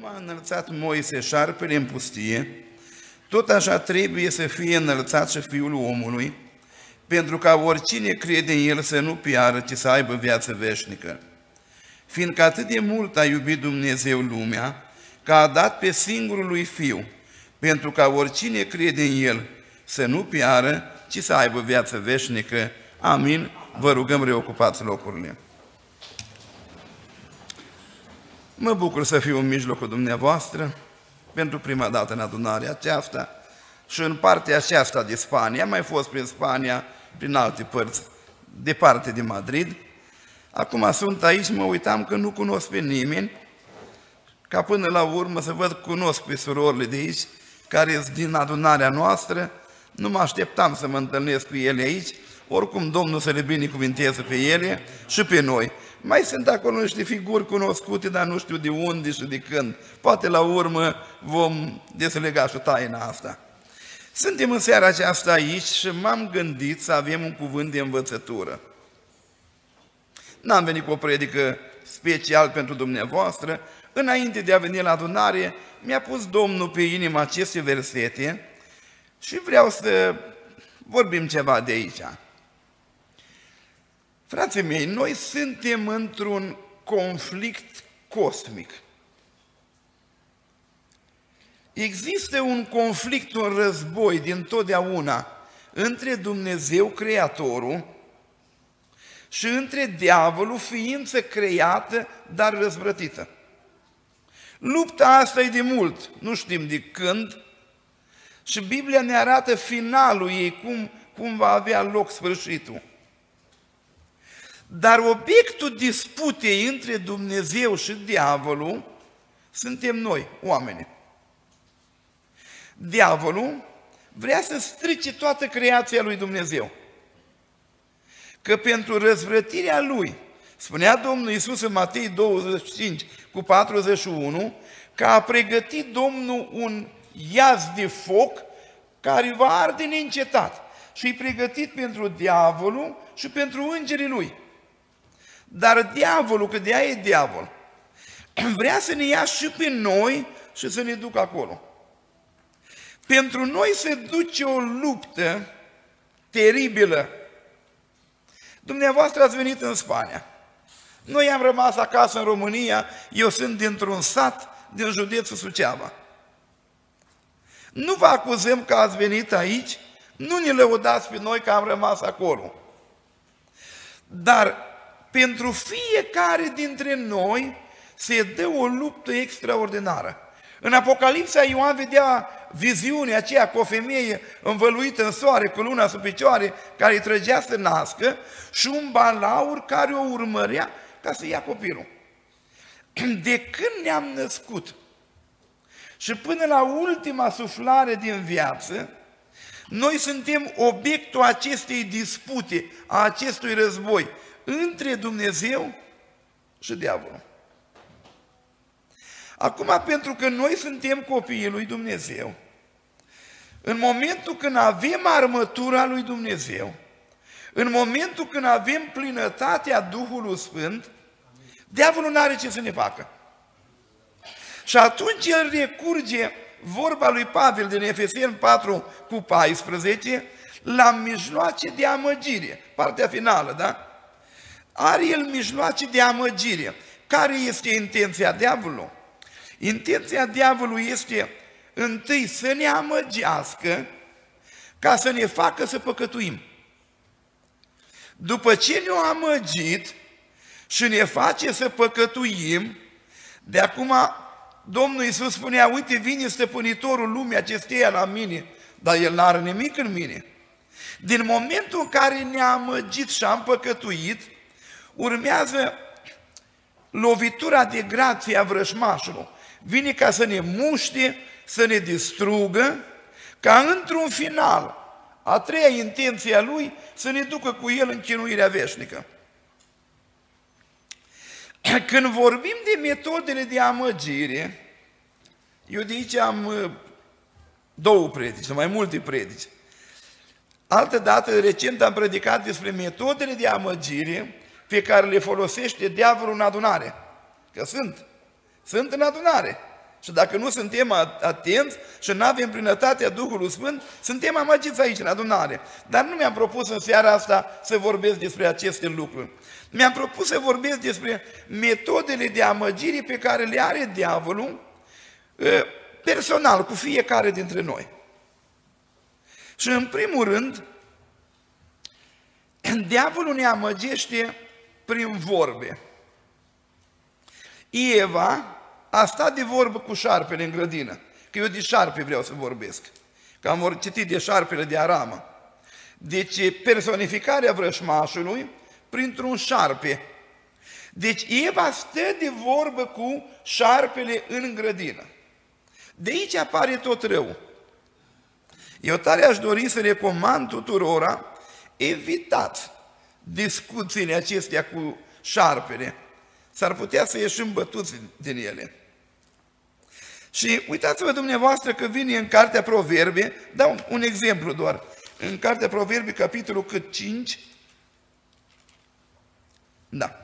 cum a înălțat Moise șarpele în pustie, tot așa trebuie să fie înălțat și Fiul omului, pentru ca oricine crede în El să nu piară, ci să aibă viață veșnică. Fiindcă atât de mult a iubit Dumnezeu lumea, că a dat pe singurul lui Fiu, pentru ca oricine crede în El să nu piară, ci să aibă viață veșnică. Amin. Vă rugăm, reocupați locurile. Mă bucur să fiu în mijlocul dumneavoastră, pentru prima dată în adunarea aceasta și în partea aceasta de Spania. Am mai fost prin Spania, prin alte părți, departe de Madrid. Acum sunt aici, mă uitam că nu cunosc pe nimeni, ca până la urmă să văd, cunosc pe surorile de aici, care sunt din adunarea noastră. Nu mă așteptam să mă întâlnesc cu ele aici, oricum Domnul să le binecuvinteze pe ele și pe noi. Mai sunt acolo niște figuri cunoscute, dar nu știu de unde și de când. Poate la urmă vom deslega și taina asta. Suntem în seara aceasta aici și m-am gândit să avem un cuvânt de învățătură. N-am venit cu o predică special pentru dumneavoastră. Înainte de a veni la adunare, mi-a pus Domnul pe inimă aceste versete și vreau să vorbim ceva de aici. Frații mei, noi suntem într-un conflict cosmic. Există un conflict, un război din totdeauna între Dumnezeu, Creatorul, și între diavolul, ființă creată, dar răzvrătită. Lupta asta e de mult, nu știm de când, și Biblia ne arată finalul ei, cum va avea loc sfârșitul. Dar obiectul disputei între Dumnezeu și diavolul suntem noi, oamenii. Diavolul vrea să strice toată creația lui Dumnezeu. Că pentru răzvrătirea lui, spunea Domnul Iisus în Matei 25:41, că a pregătit Domnul un iaz de foc care va arde neîncetat și e pregătit pentru diavolul și pentru îngerii lui. Dar diavolul, că de-aia e diavol, vrea să ne ia și pe noi și să ne ducă acolo. Pentru noi se duce o luptă teribilă. Dumneavoastră ați venit în Spania. Noi am rămas acasă în România, eu sunt dintr-un sat din județul Suceava. Nu vă acuzăm că ați venit aici, nu ne lăudați pe noi că am rămas acolo. Dar pentru fiecare dintre noi se dă o luptă extraordinară. În Apocalipsa Ioan vedea viziunea aceea cu o femeie învăluită în soare, cu luna sub picioare, care îi trăgea să nască, și un balaur care o urmărea ca să ia copilul. De când ne-am născut și până la ultima suflare din viață, noi suntem obiectul acestei dispute, a acestui război între Dumnezeu și diavolul. Acum, pentru că noi suntem copiii lui Dumnezeu, în momentul când avem armătura lui Dumnezeu, în momentul când avem plinătatea Duhului Sfânt, diavolul nu are ce să ne facă. Și atunci el recurge vorba lui Pavel din Efeseni 4:14, la mijloace de amăgire, partea finală, da? Are el mijloace de amăgire. Care este intenția diavolului? Intenția diavolului este întâi să ne amăgească ca să ne facă să păcătuim. După ce ne-a amăgit și ne face să păcătuim, de acum Domnul Iisus spunea, uite, vine stăpânitorul lumii acesteia la mine, dar el n-are nimic în mine. Din momentul în care ne-a amăgit și am păcătuit, urmează lovitura de grație a vrăjmașului. Vine ca să ne muște, să ne distrugă, ca într-un final, a treia intenție a lui, să ne ducă cu el în chinuirea veșnică. Când vorbim de metodele de amăgire, eu de aici am două predici, mai multe predici. Altă dată, recent, am predicat despre metodele de amăgire pe care le folosește diavolul în adunare. Că sunt în adunare. Și dacă nu suntem atenți și nu avem plinătatea Duhului Sfânt, suntem amagiți aici, în adunare. Dar nu mi-am propus în seara asta să vorbesc despre aceste lucruri. Mi-am propus să vorbesc despre metodele de amăgire pe care le are diavolul personal cu fiecare dintre noi. Și în primul rând, diavolul ne amăgește prin vorbe. Eva a stat de vorbă cu șarpele în grădină, că eu de șarpe vreau să vorbesc, că am citit de șarpele de aramă. Deci personificarea vrășmașului printr-un șarpe. Deci Eva stă de vorbă cu șarpele în grădină. De aici apare tot rău. Eu tare aș dori să recomand tuturora, evitați discuțiile acestea cu șarpele. S-ar putea să ieșim bătuți din ele. Și uitați-vă dumneavoastră că vine în Cartea Proverbe, dau un exemplu doar, în Cartea Proverbe, capitolul cât 5, da.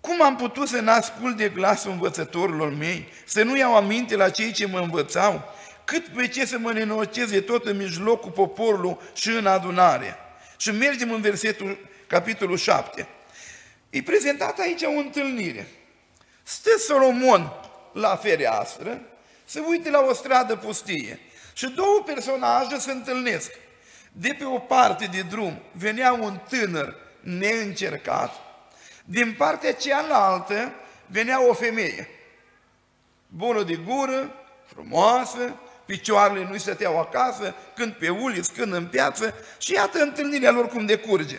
Cum am putut să n-ascult de glasul învățătorilor mei, să nu iau aminte la cei ce mă învățau, cât pe ce să mă nenoroceze tot în mijlocul poporului și în adunare. Și mergem în versetul capitolul 7. E prezentat aici o întâlnire. Stă Solomon la fereastră, se uite la o stradă pustie și două personaje se întâlnesc. De pe o parte de drum venea un tânăr neîncercat, din partea cealaltă venea o femeie, bună de gură, frumoasă, picioarele nu-i stăteau acasă, când pe uliți, când în piață, și iată întâlnirea lor cum decurge.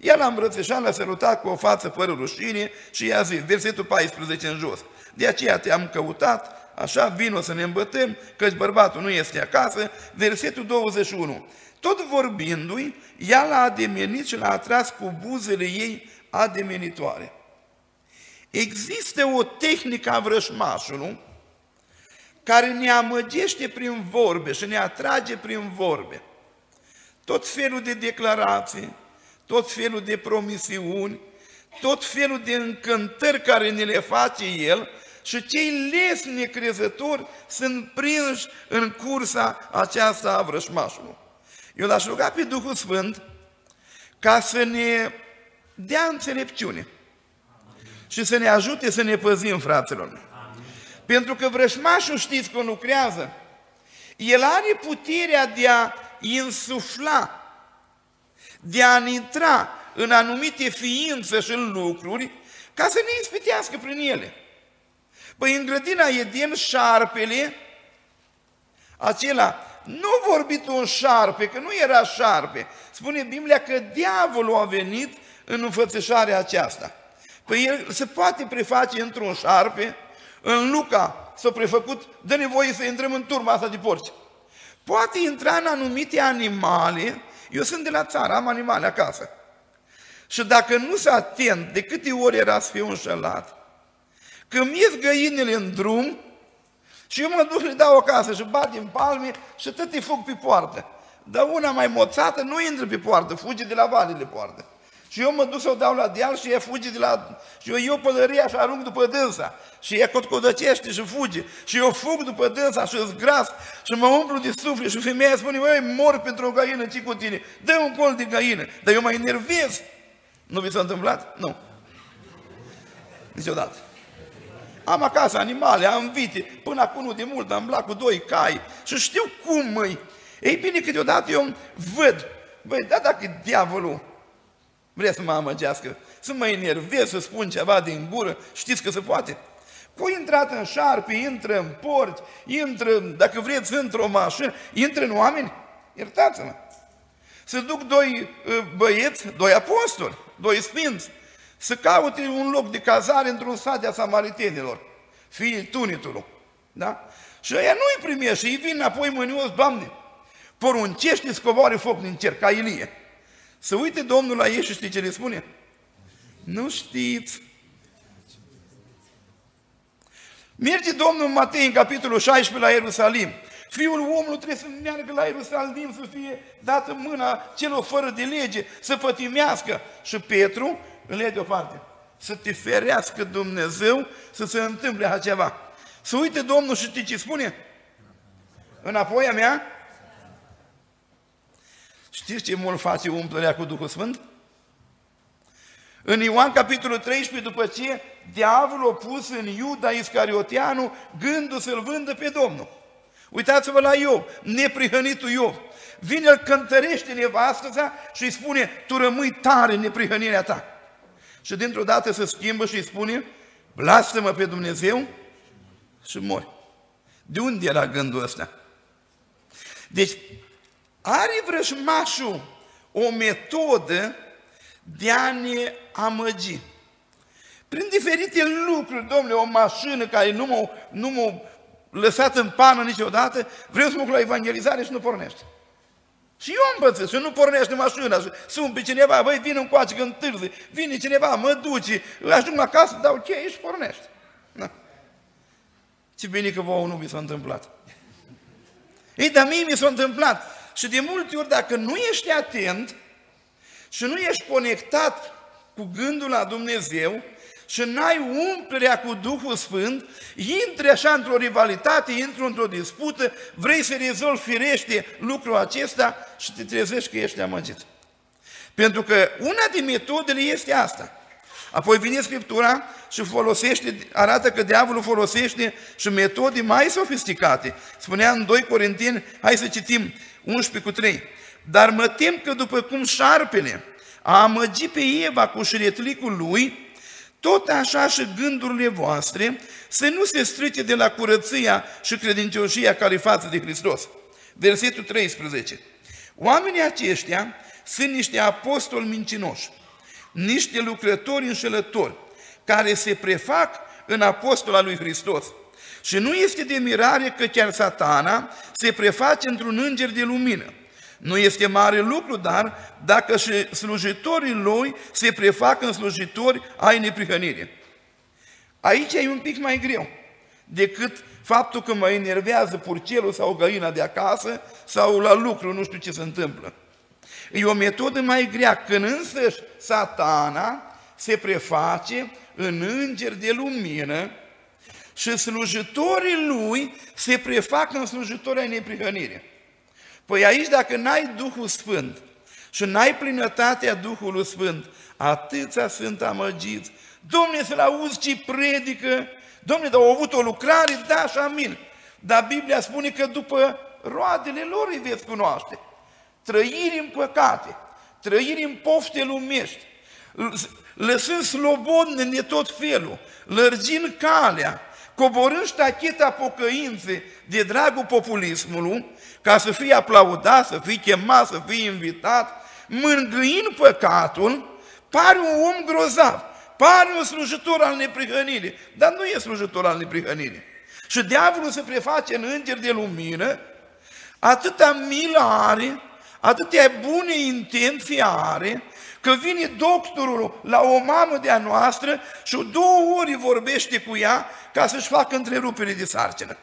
Ea l-a îmbrățișat, l-a sărutat cu o față fără rușine și i-a zis, versetul 14 în jos, de aceea te-am căutat, așa vino să ne îmbătăm, căci bărbatul nu este acasă, versetul 21. Tot vorbindu-i, ea l-a ademenit și l-a atras cu buzele ei ademenitoare. Există o tehnică a vrășmașului care ne amăgește prin vorbe și ne atrage prin vorbe. Tot felul de declarații, tot felul de promisiuni, tot felul de încântări care ne le face el și cei lesnecrezători sunt prinși în cursa aceasta a vrășmașului. Eu l-aș ruga pe Duhul Sfânt ca să ne dea înțelepciune și să ne ajute să ne păzim, fraților. Pentru că vrășmașul știți că lucrează, el are puterea de a insufla, de a intra în anumite ființe și în lucruri, ca să ne ispitească prin ele. Păi în grădina Eden, șarpele, acela, nu a vorbit un șarpe, că nu era șarpe, spune Biblia că diavolul a venit în înfățișarea aceasta. Păi el se poate preface într-un șarpe. În Luca s-a prefăcut, dă-ne voie să intrăm în turma asta de porci. Poate intra în anumite animale, eu sunt de la țară, am animale acasă. Și dacă nu s-a atent de câte ori era să fiu înșelat, când ies găinile în drum și eu mă duc, le dau acasă și bat din palme și tăti fug pe poartă. Dar una mai moțată nu intră pe poartă, fuge de la valile poartă. Și eu mă duc să o dau la deal și ea fuge de la... Și eu iau pălăria și arunc după dânsa. Și ea cotcodăcește și fuge. Și eu fug după dânsa și zgras și mă umplu de suflet. Și femeia spune, măi, mor pentru o găină, ce cu tine? Dă un col de găină. Dar eu mă enervez. Nu vi s-a întâmplat? Nu. Niciodată. Am acasă animale, am vite. Până acum nu de mult, am blat cu 2 cai. Și știu cum, măi. Ei bine, câteodată eu văd. Băi, da, dacă diavolul vrea să mă amăgească, să mă enervez, să spun ceva din gură, știți că se poate. Cu intrat în șarpe, intră în porci, intră, dacă vreți, într-o mașină, intră în oameni, iertați-mă. Se duc 2 băieți, 2 apostoli, 2 sfinți, să caute un loc de cazare într-un sat de-a samaritenilor, fiii Tunitului, da? Și ăia nu-i primește, și îi vin înapoi mânios, Doamne, poruncește, scoboare foc din cer, ca Ilie. Să uite Domnul la ei și știi ce le spune? Nu știți. Merge Domnul în Matei, în capitolul 16, la Ierusalim. Fiul omului trebuie să meargă la Ierusalim, să fie dată mâna celor fără de lege, să pătimească. Și Petru îl ia deoparte. Să te ferească Dumnezeu să se întâmple așa ceva. Să uite Domnul și știi ce spune? Înapoi a mea? Știți ce mult face umplerea cu Duhul Sfânt? În Ioan, capitolul 13, după ce diavolul a pus în Iuda Iscarioteanu gândul să-l vândă pe Domnul. Uitați-vă la Iov, neprihănitul Iov. Vine, îl cântărește nevastă sa și îi spune, tu rămâi tare în neprihănirea ta. Și dintr-o dată se schimbă și îi spune, blastă-mă pe Dumnezeu și mori. De unde era gândul ăsta? Deci, are vrăjmașul o metodă de a ne amăgi. Prin diferite lucruri, domnule, o mașină care nu m-a lăsat în pană niciodată, vreau să mă duc la evangelizare și nu pornește. Și eu am pățit, și nu pornește mașina, și sunt pe cineva, băi, vin în coace că întârzi, vine cineva, mă duce, ajung acasă, dau cheie și pornește. Na. Ce bine că vouă nu mi s-a întâmplat. Ei, dar mie mi s-a întâmplat. Și de multe ori, dacă nu ești atent și nu ești conectat cu gândul la Dumnezeu și n-ai umplerea cu Duhul Sfânt, intri așa într-o rivalitate, intri într-o dispută, vrei să rezolvi firește lucrul acesta și te trezești că ești amăgit. Pentru că una din metodele este asta. Apoi vine Scriptura și folosește, arată că diavolul folosește și metode mai sofisticate. Spunea în 2 Corinteni, hai să citim 11:3. Dar mă tem că după cum șarpele a amăgit pe Eva cu șiretlicul lui, tot așa și gândurile voastre să nu se strice de la curăția și credincioșia care față de Hristos. Versetul 13. Oamenii aceștia sunt niște apostoli mincinoși, niște lucrători înșelători, care se prefac în apostola lui Hristos. Și nu este de mirare că chiar Satana se preface într-un înger de lumină. Nu este mare lucru, dar, dacă și slujitorii lui se prefac în slujitori ai neprihănirii. Aici e un pic mai greu decât faptul că mă enervează purcelul sau găina de acasă sau la lucru, nu știu ce se întâmplă. E o metodă mai grea, când însăși Satana se preface în înger de lumină și slujitorii lui se prefac în slujitorii ai neprihănirii. Păi aici, dacă n-ai Duhul Sfânt și n-ai plinătatea Duhului Sfânt, atâția sunt amăgiți. Dom'le, să-l auzi ce predică, dom'le, dar au avut o lucrare, da și amin. Dar Biblia spune că după roadele lor îi veți cunoaște. Trăiri în păcate, trăiri în pofte lumești, lăsând slobodne de tot felul, lărgind calea, coborând ștacheta pocăinței de dragul populismului, ca să fii aplaudat, să fii chemat, să fii invitat, mângâind păcatul, pare un om grozav, pare un slujitor al neprihănirii, dar nu e slujitor al neprihănirii. Și diavolul se preface în înger de lumină, atâta milă are, atâtea bune intenții are, că vine doctorul la o mamă de-a noastră și o două ori vorbește cu ea ca să-și facă întrerupere de sarcină.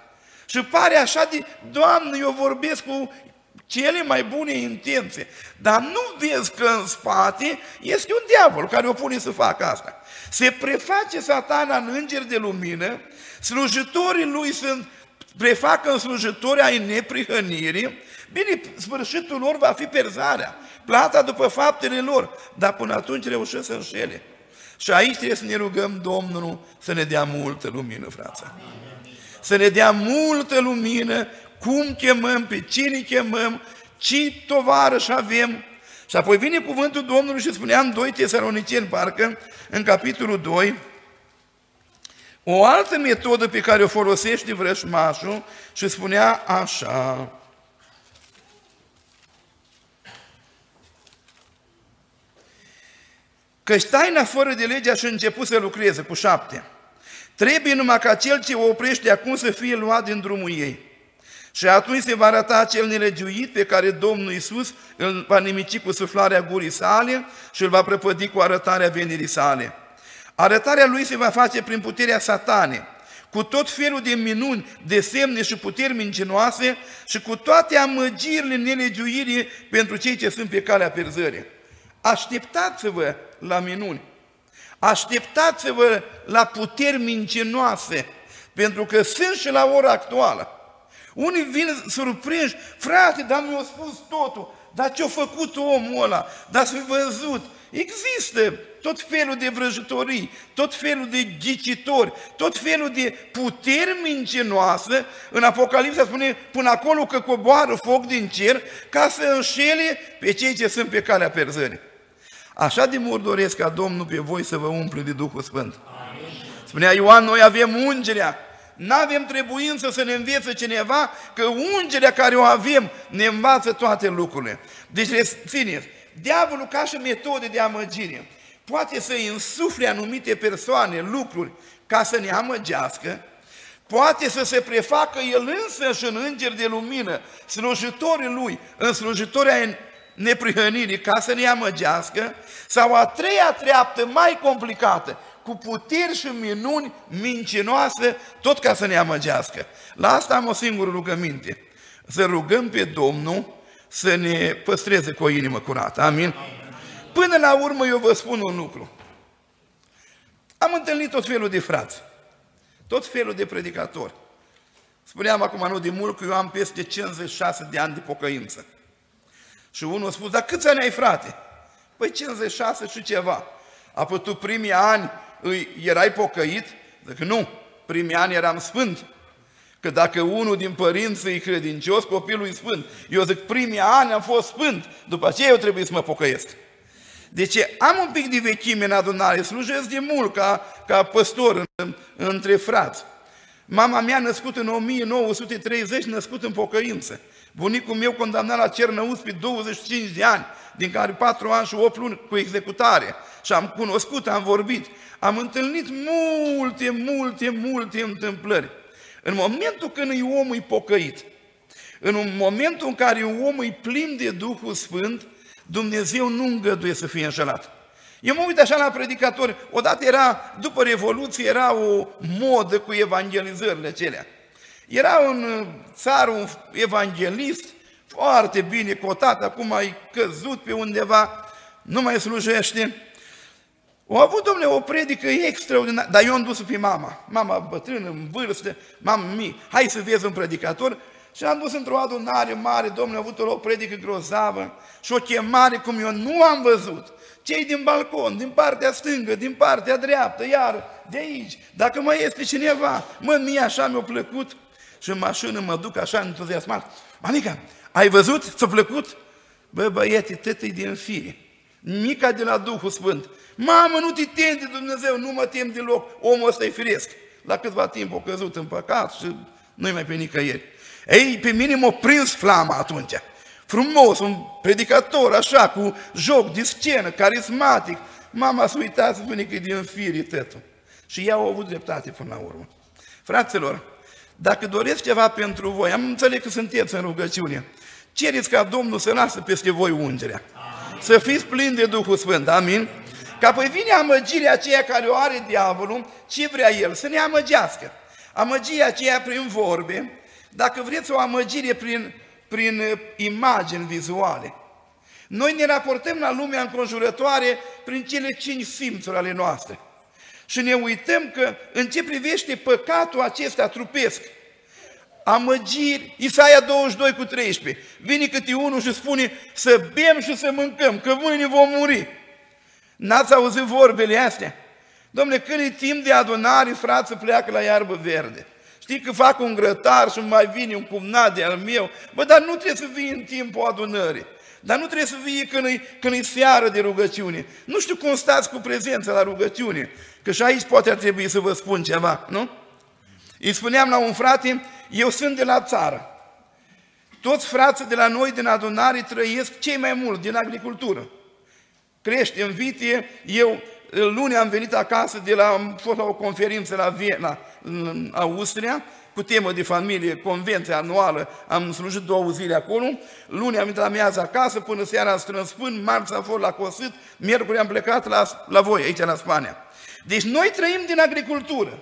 Și pare așa de, Doamne, eu vorbesc cu cele mai bune intenții, dar nu vezi că în spate este un diavol care o pune să facă asta. Se preface Satana în înger de lumină, slujitorii lui sunt prefacă în slujitori ai neprihănirii. Bine, sfârșitul lor va fi pierzarea, plata după faptele lor, dar până atunci reușesc să înșele. Și aici trebuie să ne rugăm Domnul să ne dea multă lumină, frața. Să ne dea multă lumină, cum chemăm, pe cine chemăm, ce tovarăși avem. Și apoi vine cuvântul Domnului și spunea în 2 Tesaloniceni, parcă, în capitolul 2, o altă metodă pe care o folosește vrăjmașul și spunea așa. Căci taina fără de legea și-a început să lucreze, cu 7. Trebuie numai ca cel ce o oprește acum să fie luat din drumul ei. Și atunci se va arăta cel nelegiuit pe care Domnul Iisus îl va nimici cu suflarea gurii sale și îl va prăpădi cu arătarea venirii sale. Arătarea lui se va face prin puterea Satanei, cu tot felul de minuni, de semne și puteri mincinoase și cu toate amăgirile nelegiuirii pentru cei ce sunt pe calea pierzării. Așteptați-vă la minuni. Așteptați-vă la puteri mincinoase, pentru că sunt și la ora actuală. Unii vin surprinși, frate, dar mi-a spus totul, dar ce-a făcut omul ăla, dar s-a văzut. Există tot felul de vrăjitorii, tot felul de ghicitori, tot felul de puteri mincinoase. În Apocalipsa spune până acolo că coboară foc din cer ca să înșele pe cei ce sunt pe calea pierzării. Așa de mult doresc ca Domnul pe voi să vă umple de Duhul Sfânt. Amin. Spunea Ioan, noi avem ungerea. N-avem trebuință să ne învețe cineva, că ungerea care o avem ne învață toate lucrurile. Deci rețineți, diavolul ca și metode de amăgire poate să însufle anumite persoane, lucruri, ca să ne amăgească, poate să se prefacă el însăși în înger de lumină, slujitorii lui, în slujitorii neprihănirii, ca să ne amăgească, sau a treia treaptă mai complicată, cu puteri și minuni mincinoase, tot ca să ne amăgească. La asta am o singură rugăminte, să rugăm pe Domnul să ne păstreze cu o inimă curată. Amin? Până la urmă eu vă spun un lucru. Am întâlnit tot felul de frați, tot felul de predicatori. Spuneam acum nu de mult că eu am peste 56 de ani de pocăință. Și unul a spus, dar câți ani ai, frate? Păi 56 și ceva. Apoi tu primii ani erai pocăit? Zic, nu, primii ani eram sfânt. Că dacă unul din părinți e credincios, copilul e sfânt. Eu zic, primii ani am fost sfânt, după aceea eu trebuie să mă pocăiesc. Deci am un pic de vechime în adunare, slujesc de mult ca păstor între frați. Mama mea născut în 1930, născut în pocăință. Bunicul meu condamnat la Cernăuți pe 25 de ani, din care 4 ani și 8 luni cu executare. Și am cunoscut, am vorbit, am întâlnit multe întâmplări. În momentul când omul e pocăit, în momentul în care omul e plin de Duhul Sfânt, Dumnezeu nu îngăduie să fie înșelat. Eu mă uit așa la predicatori, odată era, după Revoluție, era o modă cu evangelizările acelea. Era un țar, un evanghelist, foarte bine cotat, acum ai căzut pe undeva, nu mai slujește. Au avut, domnule, o predică extraordinară, dar eu am dus pe mama bătrână, în vârstă, hai să vezi un predicator. Și am dus într-o adunare mare, domnule, a avut o predică grozavă și o chemare cum eu nu am văzut. Cei din balcon, din partea stângă, din partea dreaptă, iar de aici, dacă mai este cineva, mie așa mi-a plăcut. Și în mașină mă duc așa entuziasmat. Manica, ai văzut? Ți-a plăcut? Bă, băiete, tătă-i din fire. Mica de la Duhul Sfânt. Mamă, nu te temi de Dumnezeu, nu mă tem deloc, omul ăsta-i firesc. La câtva timp a căzut în păcat și nu-i mai pe nicăieri. Ei, pe mine m-a prins flama atunci. Frumos, un predicator așa, cu joc de scenă, carismatic. Mama s-a uitat, spune că e din fire tătul. Și ea a avut dreptate până la urmă. Fraților, dacă doresc ceva pentru voi, am înțeles că sunteți în rugăciune, cereți ca Domnul să lasă peste voi ungerea. Amin. Să fiți plini de Duhul Sfânt, amin? Că apoi vine amăgirea aceea care o are diavolul, ce vrea el? Să ne amăgească. Amăgirea aceea prin vorbe, dacă vreți o amăgire prin imagini vizuale. Noi ne raportăm la lumea înconjurătoare prin cele 5 simțuri ale noastre. Și ne uităm că în ce privește păcatul acesta trupesc, amăgiri, Isaia 22:13, vine câte unul și spune să bem și să mâncăm, că mâine vom muri. N-ați auzit vorbele astea? Dom'le, când e timp de adunare, frații pleacă la iarbă verde. Știi că fac un grătar și mai vine un cumnat de-al meu? Bă, dar nu trebuie să vii în timpul adunării. Dar nu trebuie să vii când e seară de rugăciune. Nu știu cum stați cu prezența la rugăciune, că și aici poate ar trebui să vă spun ceva, nu? Îi spuneam la un frate, eu sunt de la țară. Toți frații de la noi din adunare trăiesc cei mai mult din agricultură. Crește în vitie, eu luni am venit acasă, am fost la o conferință la Viena, în Austria, cu temă de familie, convenție anuală, am slujit 2 zile acolo, luni am venit la miază acasă, până seara am strâns până, marți am fost la Cosât, miercuri am plecat la voi, aici la Spania. Deci noi trăim din agricultură,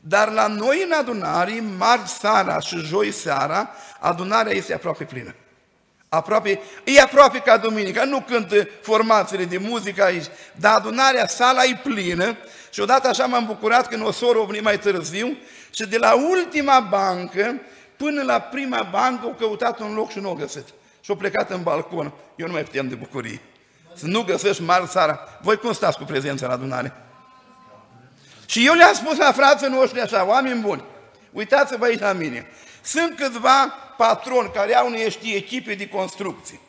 dar la noi în adunare, marți seara și joi seara, adunarea este aproape plină. Aproape, e aproape ca duminica, nu cântă formațiile de muzică aici, dar adunarea, sala e plină și odată așa m-am bucurat când o soră a venit mai târziu și de la ultima bancă până la prima bancă au căutat un loc și nu o găsit. Și au plecat în balcon. Eu nu mai puteam de bucurie. Să nu găsești mari sara. Voi cum stați cu prezența la adunare? Și eu le-am spus la frații noștri așa, oameni buni, uitați-vă aici la mine. Sunt câțiva patroni care au niște echipe de construcții.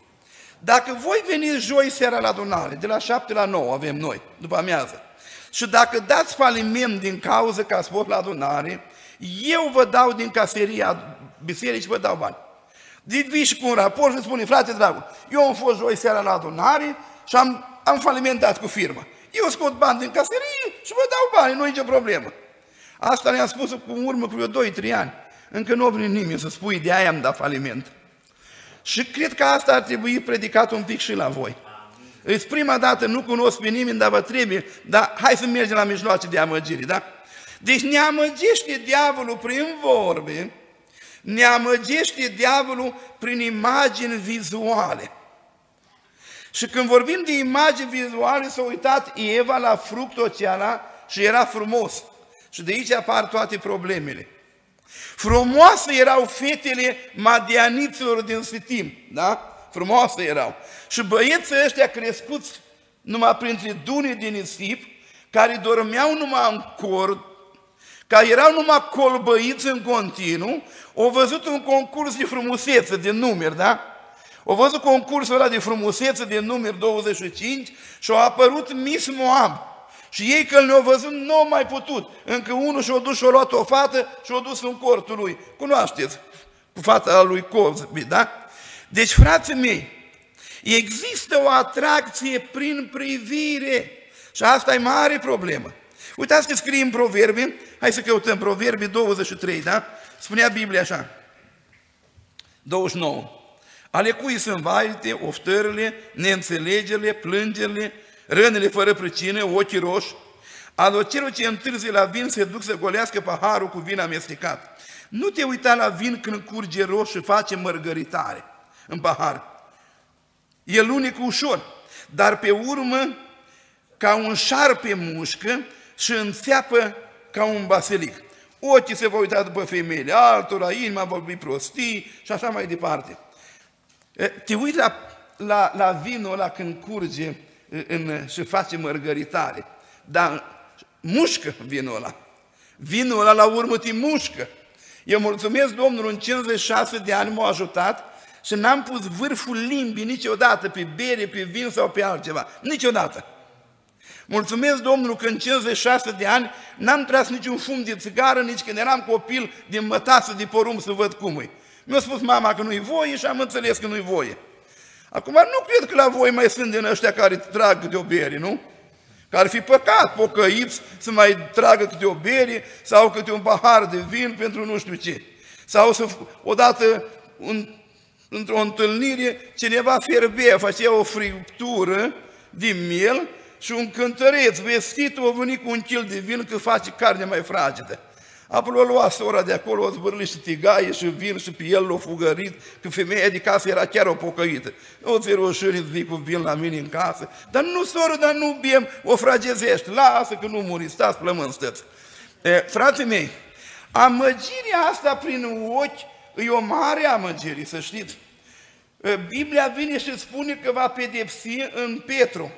Dacă voi veniți joi seara la adunare, de la 7 la 9 avem noi, după amiază, și dacă dați faliment din cauză că ați fost la adunare, eu vă dau din caseria bisericii, vă dau bani. Deci vii și cu un raport și spune, frate dragul, eu am fost joi seara la adunare și am falimentat cu firma. Eu scot bani din caserie și vă dau bani, nu e nicio problemă. Asta le-am spus cu urmă cu eu 2-3 ani. Încă nu a venit nimeni să spui, de aia am dat faliment. Și cred că asta ar trebui predicat un pic și la voi. Îți prima dată nu cunosc pe nimeni, dar vă trebuie, dar hai să mergem la mijloace de amăgiri, da? Deci ne amăgește diavolul prin vorbe, ne amăgește diavolul prin imagini vizuale. Și când vorbim de imagini vizuale, s-a uitat Eva la fructul acela și era frumos. Și de aici apar toate problemele. Frumoase erau fetele madianiților din Sitim, da? Frumoase erau. Și băieții ăștia crescuți numai printre dune din nisip, care dormeau numai în cort, care erau numai colbăiți în continuu, au văzut un concurs de frumusețe, de numeri, da? Au văzut concursul ăla de frumusețe, de numeri 25, și au apărut Miss Moab. Și ei când le-au văzut, nu au mai putut. Încă unul și-a dus și-a luat o fată și-a dus în cortul lui. Cunoașteți, cu fata lui Cosby, da? Deci, frații mei, există o atracție prin privire. Și asta e mare problemă. Uitați că scrie în Proverbe, hai să căutăm Proverbe 23, da? Spunea Biblia așa, 29. Ale cui sunt vaite, oftările, neînțelegerile, plângerile, rănele fără pricină, ochii roși, al celor ce întârzie la vin se duc să golească paharul cu vin amestecat. Nu te uita la vin când curge roșu și face mărgăritare în pahar. E lunic ușor, dar pe urmă, ca un șarpe mușcă și înțeapă ca un basilic. Ochii se vor uita după femeile altora, inima vorbi prostii și așa mai departe. Te uiți la vinul ăla când curge și face mărgăritare, dar mușcă vinul ăla. Vinul ăla la urmă te mușcă. Eu mulțumesc Domnului, în 56 de ani m-a ajutat și n-am pus vârful limbii niciodată pe bere, pe vin sau pe altceva. Niciodată. Mulțumesc Domnului că în 56 de ani n-am tras niciun fum de țigară, nici când eram copil din mătasă de porumb să văd cum e. Mi-a spus mama că nu-i voie și am înțeles că nu-i voie. Acum nu cred că la voi mai sunt din ăștia care trag câte o bere, nu? Că ar fi păcat pocăiți să mai tragă câte o bere sau câte un pahar de vin pentru nu știu ce. Sau să, odată într-o întâlnire cineva fierbea, facea o friptură din miel și un cântăreț vestit o vâni cu un kil de vin că face carne mai fragedă. Apoi o lua sora de acolo, o zbârli și tigaie și vin și pe el l-o fugărit, că femeia de casă era chiar o pocăită. O ți roșuri, zic, cu vin la mine în casă. Dar nu, soră, dar nu bem, o fragezești, lasă că nu muri, stați plămâni, stăți. Frații mei, amăgirea asta prin ochi e o mare amăgire, să știți. Biblia vine și spune că va pedepsi în Petru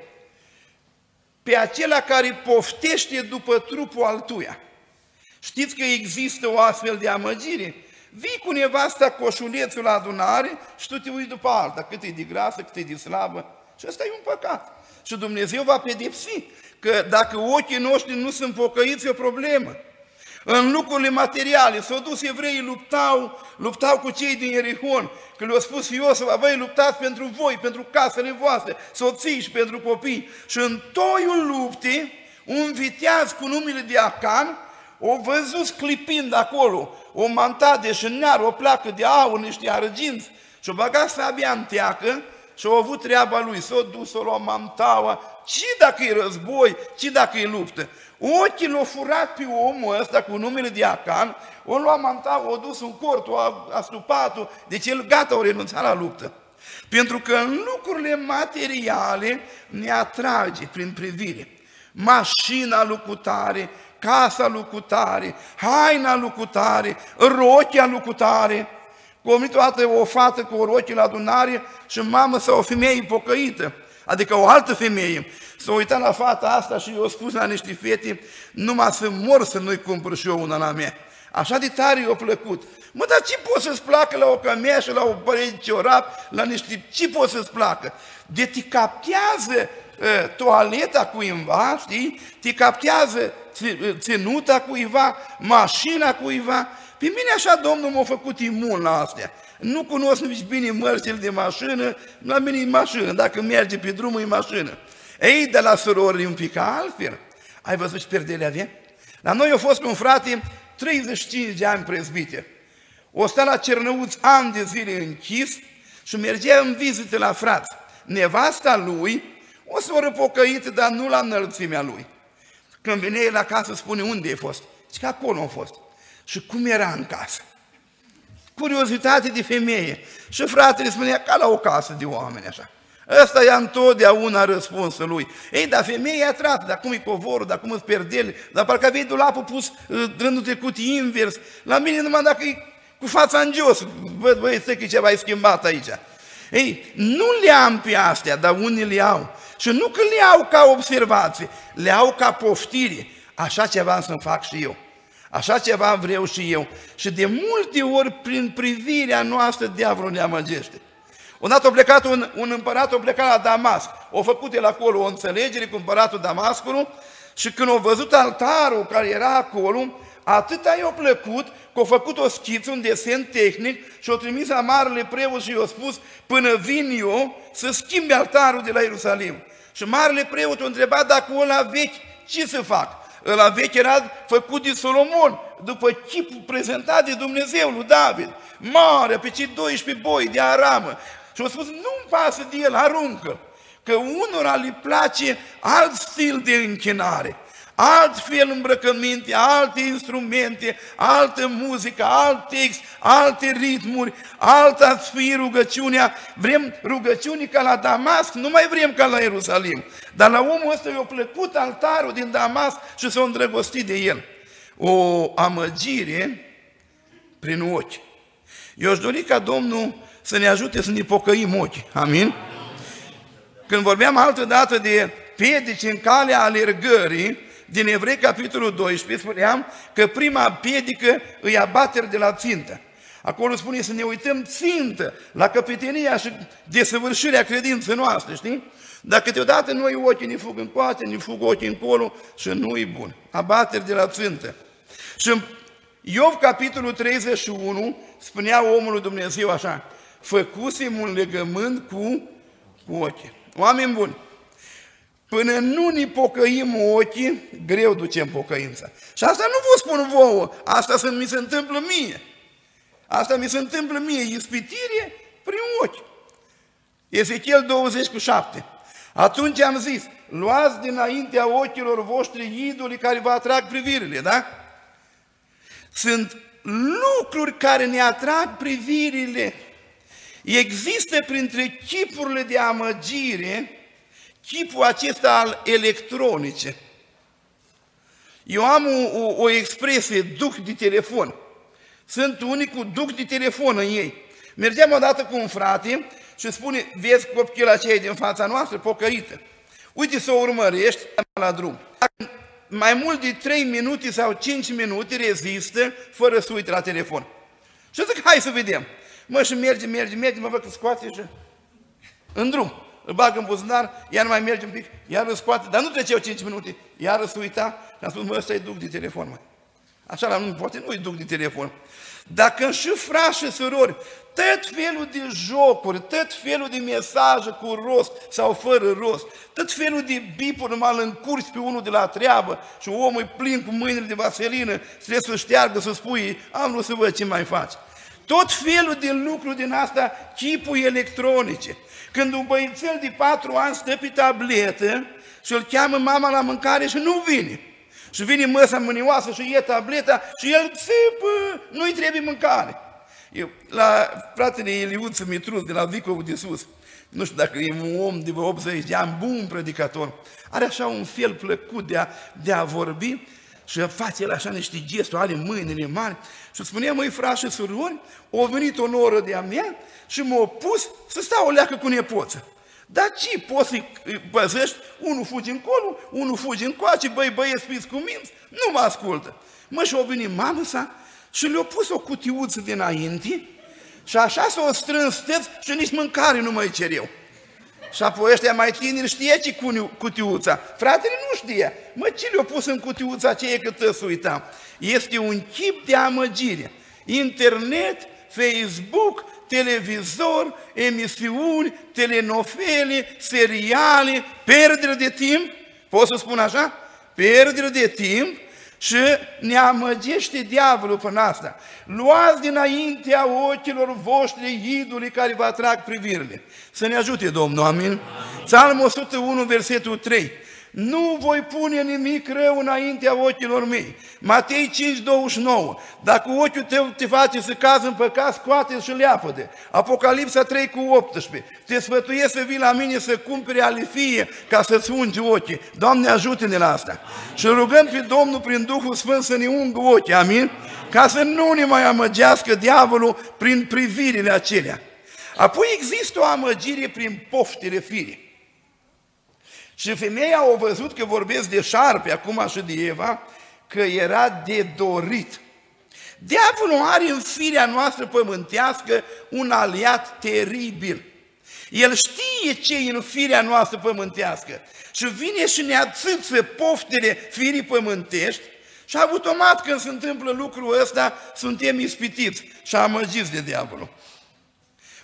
pe acela care poftește după trupul altuia. Știți că există o astfel de amăgire? Vii cu nevasta coșulețul la adunare și tu te uiți după alta, cât e de grasă, cât e de slabă. Și ăsta e un păcat. Și Dumnezeu va pedepsi că dacă ochii noștri nu sunt pocăiți, e o problemă. În lucrurile materiale s-au dus evreii, luptau cu cei din Ierihon, că le-au spus Iosua, băi, luptați pentru voi, pentru casele voastre, soții și pentru copii. Și în toiul luptei, un viteaz cu numele de Acan, o văzut clipind acolo, o manta de șinar, o placă de aur, niște arginți, și-o băgat sabia în teacă și-o avut treaba lui, s-o dus, o lua mantaua, ci dacă e război, ci dacă e luptă. Ochii l-au furat pe omul ăsta cu numele de Acan, o lua mantaua, o dus în cort, o a stupat-o, deci el gata, o renunța la luptă. Pentru că în lucrurile materiale ne atrage prin privire. Mașina lucutare, casa lucutare, haina lucutare, rochia lucutare. Câteodată o fată cu o rochie la adunare și mamă sau o femeie pocăită, adică o altă femeie, s-a uitat la fata asta și i-a spus la niște fete, numai să mor să nu-i cumpăr și eu una la mea. Așa de tare i-a plăcut. Mă, dar ce poți să-ți placă la o cămeșă, la o părere ciorap, la niște... ce poți să-ți placă? De te captează toaleta cuiva, știi? Te captează ținuta cuiva, mașina cuiva. Pe mine așa Domnul m-a făcut imun la astea. Nu cunosc nici bine mărțile de mașină, la mine e mașină, dacă merge pe drum e mașină. Ei, de la surori un pic altfel. Ai văzut ce pierdele avea? La noi a fost un frate 35 de ani prezbiter. O sta la Cernăuți ani de zile închis și mergea în vizite la frați. Nevasta lui o soră pocăită, dar nu la înălțimea lui. Când vine el acasă, spune unde ai fost. Zice că acolo am fost. Și cum era în casă? Curiozitate de femeie. Și fratele spunea ca la o casă de oameni așa. Ăsta e întotdeauna răspunsul lui. Ei, dar femeia e atrasă, dar cum e covorul, dar cum îți pierdele, dar parcă aveai dulapul pus rândul trecut invers. La mine numai dacă e cu fața în jos, văd, băi, stă că e ceva schimbat aici. Ei, nu le am pe astea, dar unii le au. Și nu că le au ca observație, le au ca poftire. Așa ceva să-mi fac și eu. Așa ceva vreau și eu. Și de multe ori, prin privirea noastră, diavolul ne amăgește. Odată a plecat un împărat, a plecat la Damasc. A făcut el acolo o înțelegere cu împăratul Damascului și când a văzut altarul care era acolo, atâta i-a plăcut că a făcut o schiță, un desen tehnic și a trimis la marele preot și i-a spus până vin eu să schimbe altarul de la Ierusalim. Și marele preot a întrebat dacă ăla vechi ce să fac. Ăla vechi era făcut de Solomon, după chipul prezentat de Dumnezeu lui David, mare, pe cei 12 boi de aramă. Și au spus, nu-mi pasă de el, aruncă, că unora le place alt stil de închinare, altfel îmbrăcăminte, alte instrumente, altă muzică, alt text, alte ritmuri, alta-ți fi rugăciunea. Vrem rugăciuni ca la Damasc, nu mai vrem ca la Ierusalim. Dar la omul ăsta i-a plăcut altarul din Damasc și s-a îndrăgostit de el. O amăgire prin ochi. Eu aș dori ca Domnul să ne ajute să ne pocăim ochii. Amin? Când vorbeam altădată de piedici în calea alergării, din Evrei, capitolul 12, spuneam că prima piedică îi abateri de la țintă. Acolo spune să ne uităm țintă, la căpetenia și desăvârșirea credinței noastre, știi? Dar câteodată noi ochii ne fug încoace, ne fug ochii încolo și nu-i bun. Abateri de la țintă. Și Iov, capitolul 31, spunea omul lui Dumnezeu așa, făcusem un legământ cu ochii. Oameni buni, până nu ne pocăim ochii, greu ducem pocăința. Și asta nu vă spun vouă, asta mi se întâmplă mie. Asta mi se întâmplă mie, ispitire prin ochi. Ezechiel 27. Atunci am zis, luați dinaintea ochilor voștri idolii care vă atrag privirile, da? Sunt lucruri care ne atrag privirile. Există printre chipurile de amăgire chipul acesta al electronice. Eu am o expresie, duc de telefon. Sunt unii cu duc de telefon în ei. Mergeam odată cu un frate și spune, vezi copilul aceea din fața noastră, pocăită. Uite să o urmărești la drum. Dacă mai mult de 3 minute sau 5 minute rezistă fără să uite la telefon. Și zic, hai să vedem. Mă, și merge, mă văd că scoate și în drum. Îl bag în buzunar, iar mai merge un pic, iar îl scoate, dar nu treceau 5 minute, iar îl uita și am spus, mă, ăsta-i duc de telefon, mă. Așa la nu poate, nu-i duc de telefon. Dacă și frați și surori, tot felul de jocuri, tot felul de mesaje cu rost sau fără rost, tot felul de bipuri, numai îl încurci pe unul de la treabă și omul e plin cu mâinile de vaselină, trebuie să șteargă, să spui, am vrut să văd ce mai faci. Tot felul de lucruri din asta, chipuri electronice. Când un băiețel de 4 ani stă pe tabletă și îl cheamă mama la mâncare și nu vine. Și vine măsa mânioasă și ia tableta și el țipă, nu-i trebuie mâncare. La fratele Eliuță Mitruz, de la Vicovul de Sus, nu știu dacă e un om de 80 de ani, bun predicator, are așa un fel plăcut de a vorbi și face el așa niște gesturi, are mâinile mari și spunea, măi frați și surori, a venit o noră de-a mea și m-a pus să stau o leacă cu nepoță. Dar ce poți să-i păzești? Unul fuge încolo, unul fuge încoace, băi băieți, fiți cu minți, nu mă ascultă. Mă, și-a venit mama sa și le-a pus o cutiuță dinainte și așa s-o strâns tăți și nici mâncare nu mai cer eu. Și apoi ăștia mai tineri știe ce cutiuța. Fratele nu știe. Mă, ce le-a pus în cutiuța aceea că tăți uitam? Este un chip de amăgire. Internet, Facebook, televizor, emisiuni, telenofele, seriale, pierdere de timp, pot să spun așa? Pierdere de timp și ne amăgește diavolul până asta. Luați dinaintea ochilor voștri idolii care vă atrag privirile. Să ne ajute Domnul, amin? Psalmul 101, versetul 3. Nu voi pune nimic rău înaintea ochilor mei. Matei 5, 29. Dacă ochiul tău te face să cazi în păcat, scoate-l și leapă-te. Apocalipsa 3, cu 18. Te sfătuiesc să vii la mine să cumpere alifie ca să-ți ungi ochii. Doamne, ajută-ne la asta. Și rugăm pe Domnul prin Duhul Sfânt să ne ungă ochii, amin? Ca să nu ne mai amăgească diavolul prin privirile acelea. Apoi există o amăgire prin poftele firii. Și femeia a văzut că vorbesc de șarpe acum și de Eva, că era de dorit. Diavolul are în firea noastră pământească un aliat teribil. El știe ce e în firea noastră pământească și vine și ne ațâță poftele firii pământești și automat când se întâmplă lucrul ăsta suntem ispitiți și amăgiți de diavolul.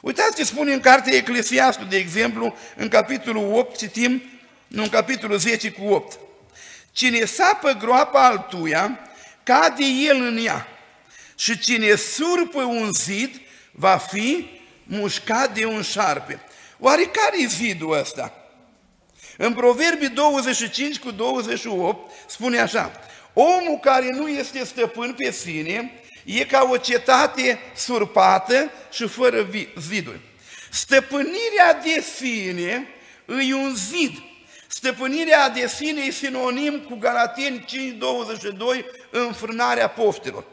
Uitați ce spune în cartea Eclesiastul, de exemplu, în capitolul 8 citim, nu, în capitolul 10 cu 8. Cine sapă groapa altuia, cade el în ea. Și cine surpă un zid, va fi mușcat de un șarpe. Oare care-i zidul ăsta? În Proverbii 25 cu 28 spune așa. Omul care nu este stăpân pe sine e ca o cetate surpată și fără ziduri. Stăpânirea de sine îi un zid. Stăpânirea de sine e sinonim cu Galateni 5:22, înfrânarea poftelor.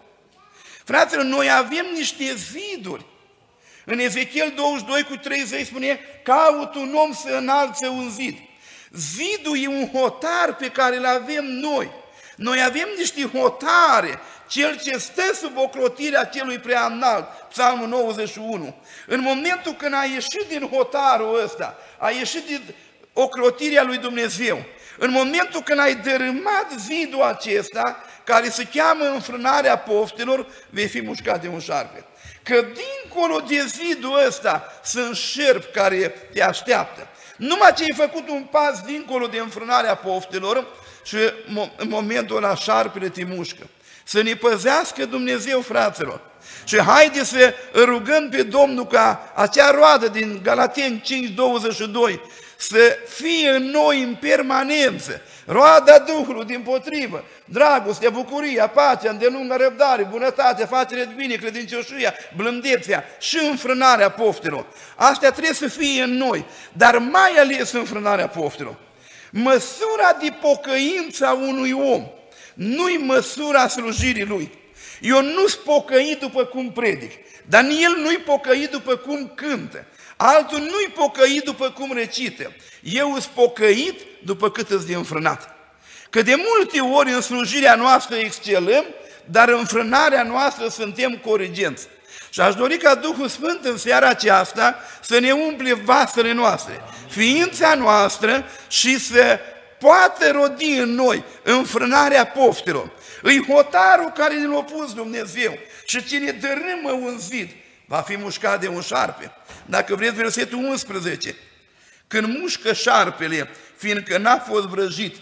Fraților, noi avem niște ziduri. În Ezechiel 22:30 spune, caut un om să înalțe un zid. Zidul e un hotar pe care îl avem noi. Noi avem niște hotare, cel ce stă sub ocrotirea celui prea înalt, Psalmul 91. În momentul când a ieșit din hotarul ăsta, a ieșit din ocrotirea lui Dumnezeu. În momentul când ai dărâmat zidul acesta, care se cheamă înfrânarea poftelor, vei fi mușcat de un șarpe. Că dincolo de zidul ăsta sunt șerpi care te așteaptă. Numai ce ai făcut un pas dincolo de înfrânarea poftelor și în momentul ăla șarpele te mușcă. Să ne păzească Dumnezeu, fraților. Și haideți să rugăm pe Domnul ca acea roadă din Galateni 5:22 să fie în noi în permanență, roada Duhului dimpotrivă, dragostea, bucuria, pacea, îndelungă răbdare, bunătatea, facerea de bine, credincioșia, blândețea și înfrânarea poftelor. Astea trebuie să fie în noi, dar mai ales înfrânarea poftelor. Măsura de pocăință a unui om nu-i măsura slujirii lui. Eu nu-s pocăit după cum predic, dar el nu-i pocăit după cum cântă. Altul nu-i pocăit după cum recită. Eu îți pocăit după cât îți de înfrânat. Că de multe ori în slujirea noastră excelăm, dar în frânarea noastră suntem corigenți. Și aș dori ca Duhul Sfânt în seara aceasta să ne umple vasele noastre, ființa noastră și să poate rodi în noi înfrânarea poftelor. Îi hotarul care ne-l-a pus Dumnezeu și cine dărâmă un zid va fi mușcat de un șarpe. Dacă vreți, versetul 11. Când mușcă șarpele, fiindcă n-a fost vrăjit,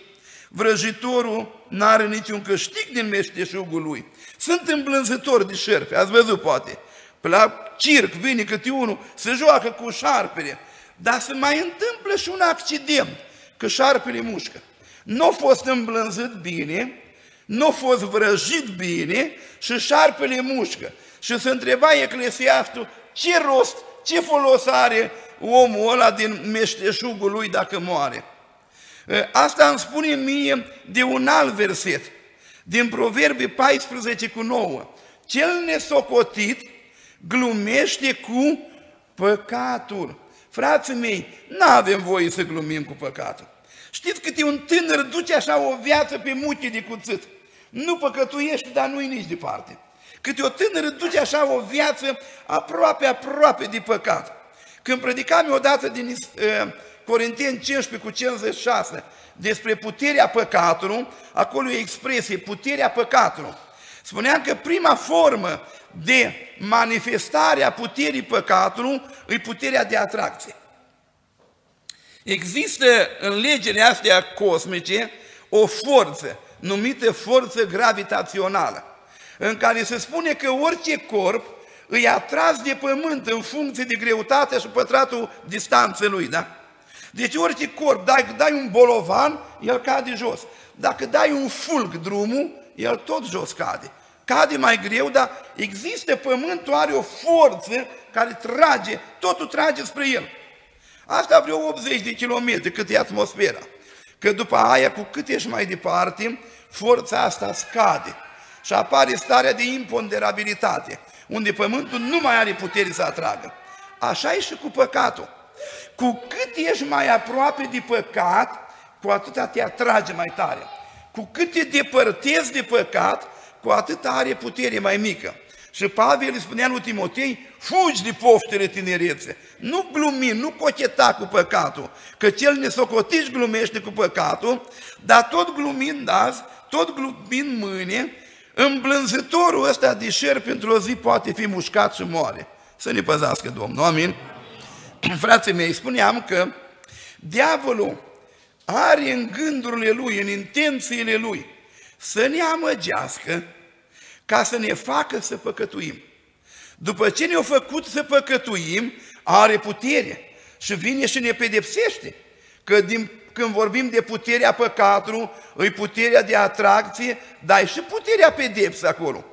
vrăjitorul n-are niciun câștig din meșteșugul lui. Sunt îmblânzători de șerpi, ați văzut poate. Pe la circ vine câte unul, se joacă cu șarpele, dar se mai întâmplă și un accident, că șarpele mușcă. N-a fost îmblânzit bine nu a fost vrăjit bine și șarpele mușcă. Și se întreba Eclesiastul ce rost, ce folos are omul ăla din meșteșugul lui dacă moare. Asta îmi spune mie de un alt verset, din Proverbe 14:9. Cel nesocotit glumește cu păcatul. Frații mei, n-avem voie să glumim cu păcatul. Știți câte un tânăr duce așa o viață pe muche de cuțit. Nu păcătuiești, dar nu-i nici departe. Câte o tânără duce așa o viață aproape de păcat. Când predicam odată din Corinteni 15:56 despre puterea păcatului, acolo e expresie, puterea păcatului. Spuneam că prima formă de manifestare a puterii păcatului e puterea de atracție. Există în legile astea cosmice o forță, numită forță gravitațională, în care se spune că orice corp îi atras de pământ în funcție de greutatea și pătratul distanței lui, da? Deci orice corp, dacă dai un bolovan, el cade jos. Dacă dai un fulg drumul, el tot jos cade. Cade mai greu, dar există pământul, are o forță care trage, totul trage spre el. Asta vreo 80 de kilometri, cât e atmosfera. Că după aia, cu cât ești mai departe, forța asta scade. Și apare starea de imponderabilitate, unde pământul nu mai are putere să atragă. Așa e și cu păcatul. Cu cât ești mai aproape de păcat, cu atâta te atrage mai tare. Cu cât te depărtezi de păcat, cu atâta are putere mai mică. Și Pavel îi spunea lui Timotei, fugi de poftele tinerețe, nu glumi, nu cocheta cu păcatul, că cel nesocotit glumește cu păcatul, dar tot glumind azi, tot glumind mâine, îmblânzătorul ăsta de șer pentru o zi poate fi mușcat și moare. Să ne păzească Domnul, amin? Frații mei, spuneam că diavolul are în gândurile lui, în intențiile lui, să ne amăgească ca să ne facă să păcătuim. După ce ne-a făcut să păcătuim, are putere și vine și ne pedepsește. Că când vorbim de puterea păcatului, e puterea de atracție, dar e și puterea pedepsă acolo.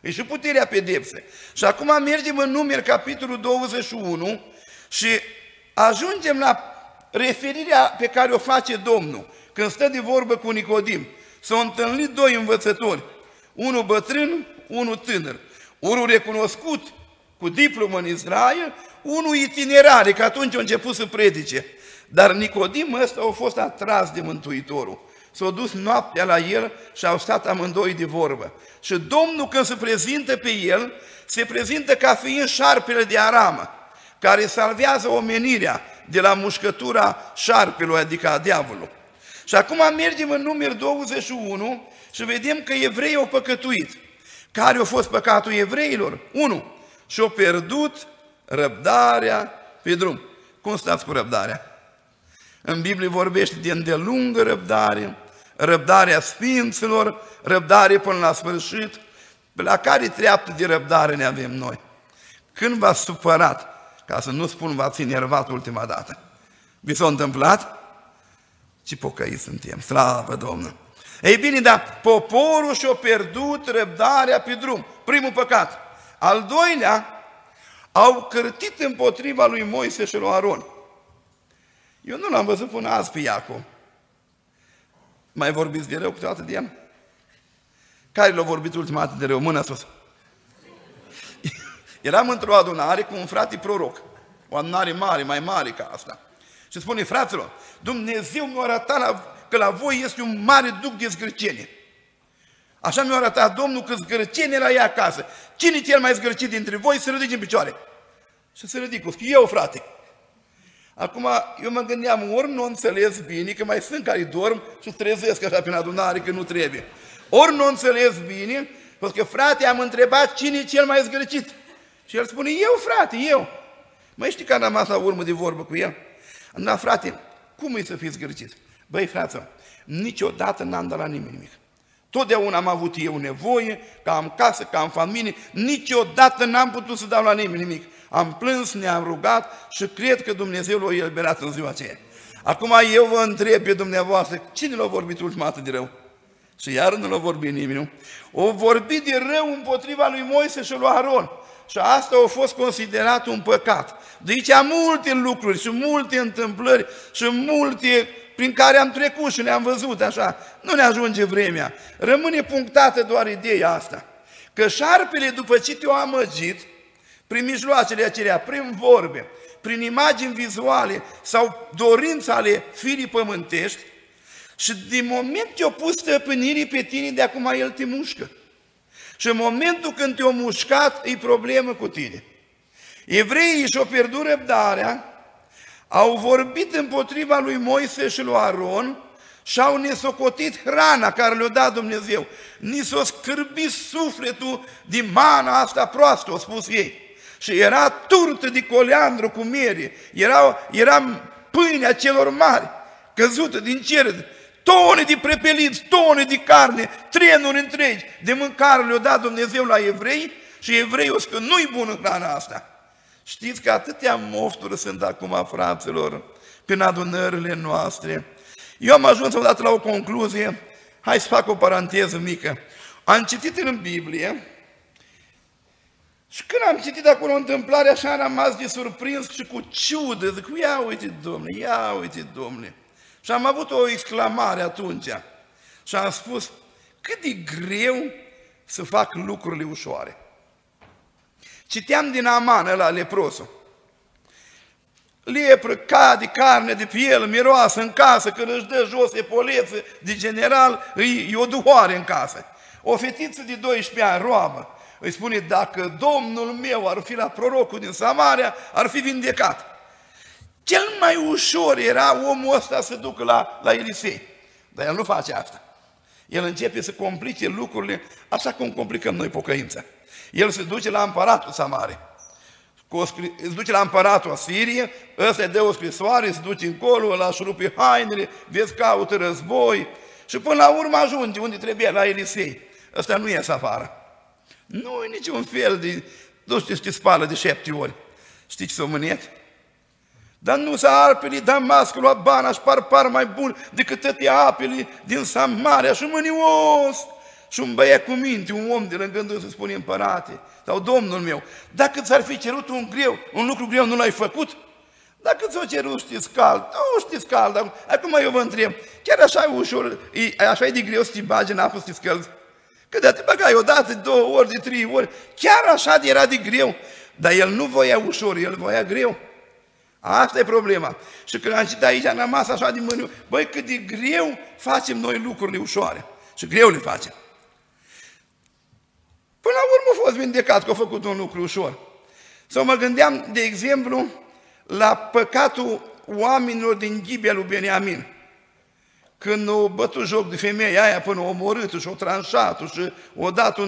E și puterea pedepsă. Și acum mergem în Numeri, capitolul 21, și ajungem la referirea pe care o face Domnul când stă de vorbă cu Nicodim. S-au întâlnit doi învățători, unul bătrân, unul tânăr, unul recunoscut cu diplomă în Israel, unul itinerare, că atunci a început să predice. Dar Nicodim ăsta a fost atras de Mântuitorul. S-au dus noaptea la el și au stat amândoi de vorbă. Și Domnul, când se prezintă pe el, se prezintă ca fiind șarpele de aramă, care salvează omenirea de la mușcătura șarpelui, adică a diavolului. Și acum mergem în Numeri 21 și vedem că evreii au păcătuit. Care a fost păcatul evreilor? 1. Și-au pierdut răbdarea pe drum. Cum stați cu răbdarea? În Biblie vorbește de îndelungă răbdare, răbdarea sfinților, răbdare până la sfârșit. La care treaptă de răbdare ne avem noi? Când v-ați supărat, ca să nu spun v-ați enervat ultima dată, vi s-a întâmplat? Ce pocăiți suntem, slavă Domnul! Ei bine, dar poporul și-a pierdut răbdarea pe drum. Primul păcat. Al doilea, au cârtit împotriva lui Moise și lui Aron. Eu nu l-am văzut până azi pe Iacov. Mai vorbiți de rău câteodată de el? Care l-a vorbit ultima dată de rău? Mâna sus. Eram într-o adunare cu un frate proroc. O adunare mare, mai mare ca asta. Și spune, fraților, Dumnezeu mi-a arătat că la voi este un mare duc de zgârcenie. Așa mi-a arătat Domnul că zgârcenie la ea acasă. Cine e cel mai zgârcit dintre voi? Se ridice în picioare. Și se ridică. Eu, frate. Acum, eu mă gândeam, ori nu înțeles bine, că mai sunt care dorm și trezesc așa prin adunare, că nu trebuie. Ori nu înțeles bine, pentru că, frate, am întrebat cine e cel mai zgârcit. Și el spune, eu, frate, eu. Măi, știi că am rămas la urmă de vorbă cu el? Da, frate, cum e să fii zgârcit? Băi, frate, niciodată n-am dat la nimeni nimic. Totdeauna am avut eu nevoie, că am casă, că am familie, niciodată n-am putut să dau la nimeni nimic. Am plâns, ne-am rugat și cred că Dumnezeu l-a eliberat în ziua aceea. Acum eu vă întreb pe dumneavoastră, cine l-a vorbit ultima dată de rău? Și iar nu l-a vorbit nimeni. O vorbit de rău împotriva lui Moise și lui Aron. Și asta a fost considerat un păcat. De aici multe lucruri și multe întâmplări și multe prin care am trecut și ne-am văzut așa. Nu ne ajunge vremea. Rămâne punctată doar ideea asta. Că șarpele, după ce te-a amăgit, prin mijloacele acelea, prin vorbe, prin imagini vizuale sau dorința ale firii pământești, și din moment ce-o pus stăpânirii pe tine, de acum el te mușcă. Și în momentul când te-o mușcat, e problemă cu tine. Evreii și-o pierdut răbdarea, au vorbit împotriva lui Moise și lui Aron și au nesocotit hrana care le-a dat Dumnezeu. Ni s-a scârbit sufletul din mana asta proastă, au spus ei. Și era turtă de coleandru cu miere, era pâinea celor mari, căzută din cer, tone de prepeliți, tone de carne, trenuri întregi de mâncare le-a dat Dumnezeu la evrei și evrei o spune, nu-i bună hrana asta. Știți că atâtea mofturi sunt acum, fraților, prin adunările noastre. Eu am ajuns odată la o concluzie, hai să fac o paranteză mică. Am citit în Biblie și când am citit acolo o întâmplare, așa am rămas de surprins și cu ciudă, zic, ia uite, Domne, ia uite, Domne. Și am avut o exclamare atunci și am spus, cât de greu să fac lucrurile ușoare. Citeam din Aman ăla, leprosul. Lepră, cade, carne de piel, miroasă în casă, când își dă jos epoleță, de general, e o duhoare în casă. O fetiță de 12 ani, roabă, îi spune, dacă domnul meu ar fi la prorocul din Samaria, ar fi vindecat. Cel mai ușor era omul ăsta să ducă la Elisei. Dar el nu face asta. El începe să complice lucrurile așa cum complicăm noi pocăința. El se duce la împăratul Samaria, se duce la împăratul Asirie, ăsta îi dă o scrisoare, se duce încolo, îl șurupe hainele, vezi că caută război și până la urmă ajunge unde trebuie, la Elisei. Ăsta nu iese afară. Nu e niciun fel de, nu știu, se spală de 7 ori. Știi ce s-o mâniet? Dar nu s-a arpele Damascul, la Bana și Parpar mai bun decât toate apele din Samaria și mânios. Și un băiat cu minte, un om de lângă noi să spune, împărate, sau domnul meu, dacă ți-ar fi cerut un lucru greu, nu l-ai făcut? Dacă ți-o cerut, știți cald, nu știți cald. Acum eu vă întreb, chiar așa e ușor, așa e de greu să te bagi în apă, știți cald? Că de-a te băgai odată, de 2 ori, de 3 ori, chiar așa era de greu. Dar el nu voia ușor, el voia greu. Asta e problema. Și când am citit aici, am rămas așa din mâini, băi, cât de greu facem noi lucrurile ușoare. Și greu le facem. Până la urmă a fost vindecat că a făcut un lucru ușor. Sau mă gândeam, de exemplu, la păcatul oamenilor din Ghibea lui Beniamin. Când o bătut joc de femeia aia până o omorât și o tranșat și o dat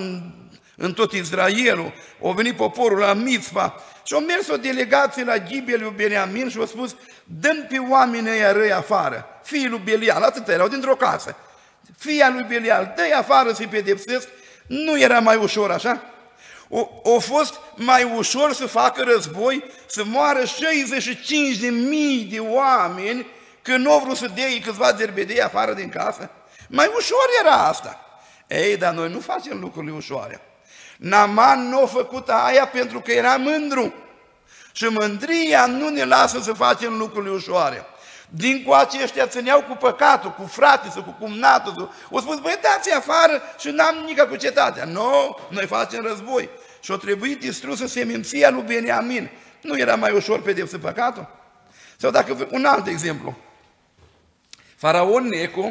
în tot Israelul, a venit poporul la Mitzva și a mers o delegație la Ghibea lui Beniamin și a spus, dăm pe oamenii ăia răi afară, fiii lui Belial, atât erau dintr-o casă, fiia lui Belial, dă-i afară să-i pedepsesc. Nu era mai ușor așa? O fost mai ușor să facă război, să moară 65.000 de oameni când n-au vrut să dea câțiva derbedei afară din casă? Mai ușor era asta. Ei, dar noi nu facem lucrurile ușoare. Naaman nu a făcut aia pentru că era mândru. Și mândria nu ne lasă să facem lucrurile ușoare. Din cu aceștia țineau cu păcatul, cu fratele sau cu cumnatul. O spus, băi, dați afară și n-am nică cu cetatea. Nu, noi facem război. Și-o trebuit distrusă seminția lui Beniamin. Nu era mai ușor pedepsit păcatul? Sau dacă, un alt exemplu. Faraon Neco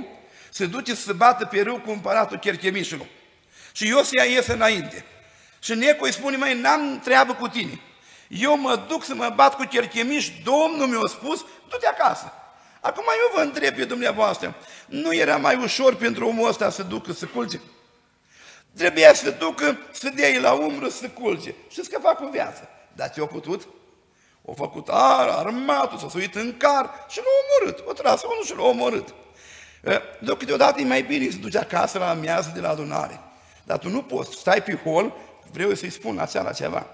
se duce să se bată pe râu cu împăratul Cherchemișului. Și Iosia iese înainte. Și Neco îi spune, măi, n-am treabă cu tine. Eu mă duc să mă bat cu Cherchemiș, Domnul mi-a spus, du-te acasă. Acum eu vă întreb pe dumneavoastră, nu era mai ușor pentru omul ăsta să ducă să culce? Trebuia să ducă, să dea la umbră, să culce. Știți că fac o viață. Dar ce-a putut? O făcut armatul, s-a suit în car și l-a omorât. O tras unul și l-a omorât. Dar câteodată e mai bine să duci acasă la amiază de la adunare. Dar tu nu poți, stai pe hol, vreau să-i spun la seara ceva.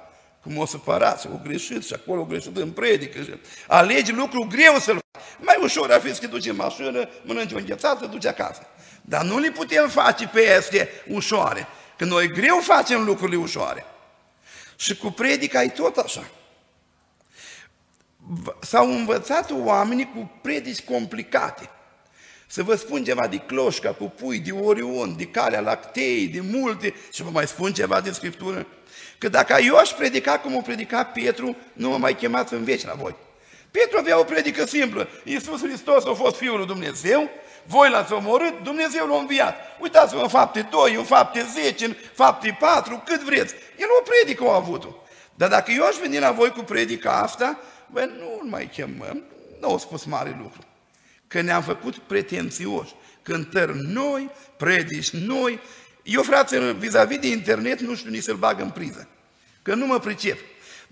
Cum o supărați, o greșit și acolo o greșit în predică. Alegi lucru greu să-l faci. Mai ușor ar fi să te duci în mașină, mănânci o înghețată, duci acasă. Dar nu le putem face pe este ușoare, că noi greu facem lucrurile ușoare. Și cu predica e tot așa. S-au învățat oamenii cu predici complicate. Să vă spun ceva de cloșca cu pui, de Orion, de Calea Lactei, de multe, și vă mai spun ceva din Scriptură. Că dacă eu aș predica cum o predica Petru, nu mă mai chemați în veci la voi. Petru avea o predică simplă. Iisus Hristos a fost Fiul lui Dumnezeu, voi l-ați omorât, Dumnezeu l-a înviat. Uitați-vă în Fapte 2, în Fapte 10, în Fapte 4, cât vreți. El o predică a avut-o. Dar dacă eu aș veni la voi cu predica asta, bă, nu-l mai chemăm, nu au spus mare lucru. Că ne-am făcut pretențioși, cântări noi, predici noi. Eu, frate, vis-a-vis de internet, nu știu nici să-l bag în priză, că nu mă pricep.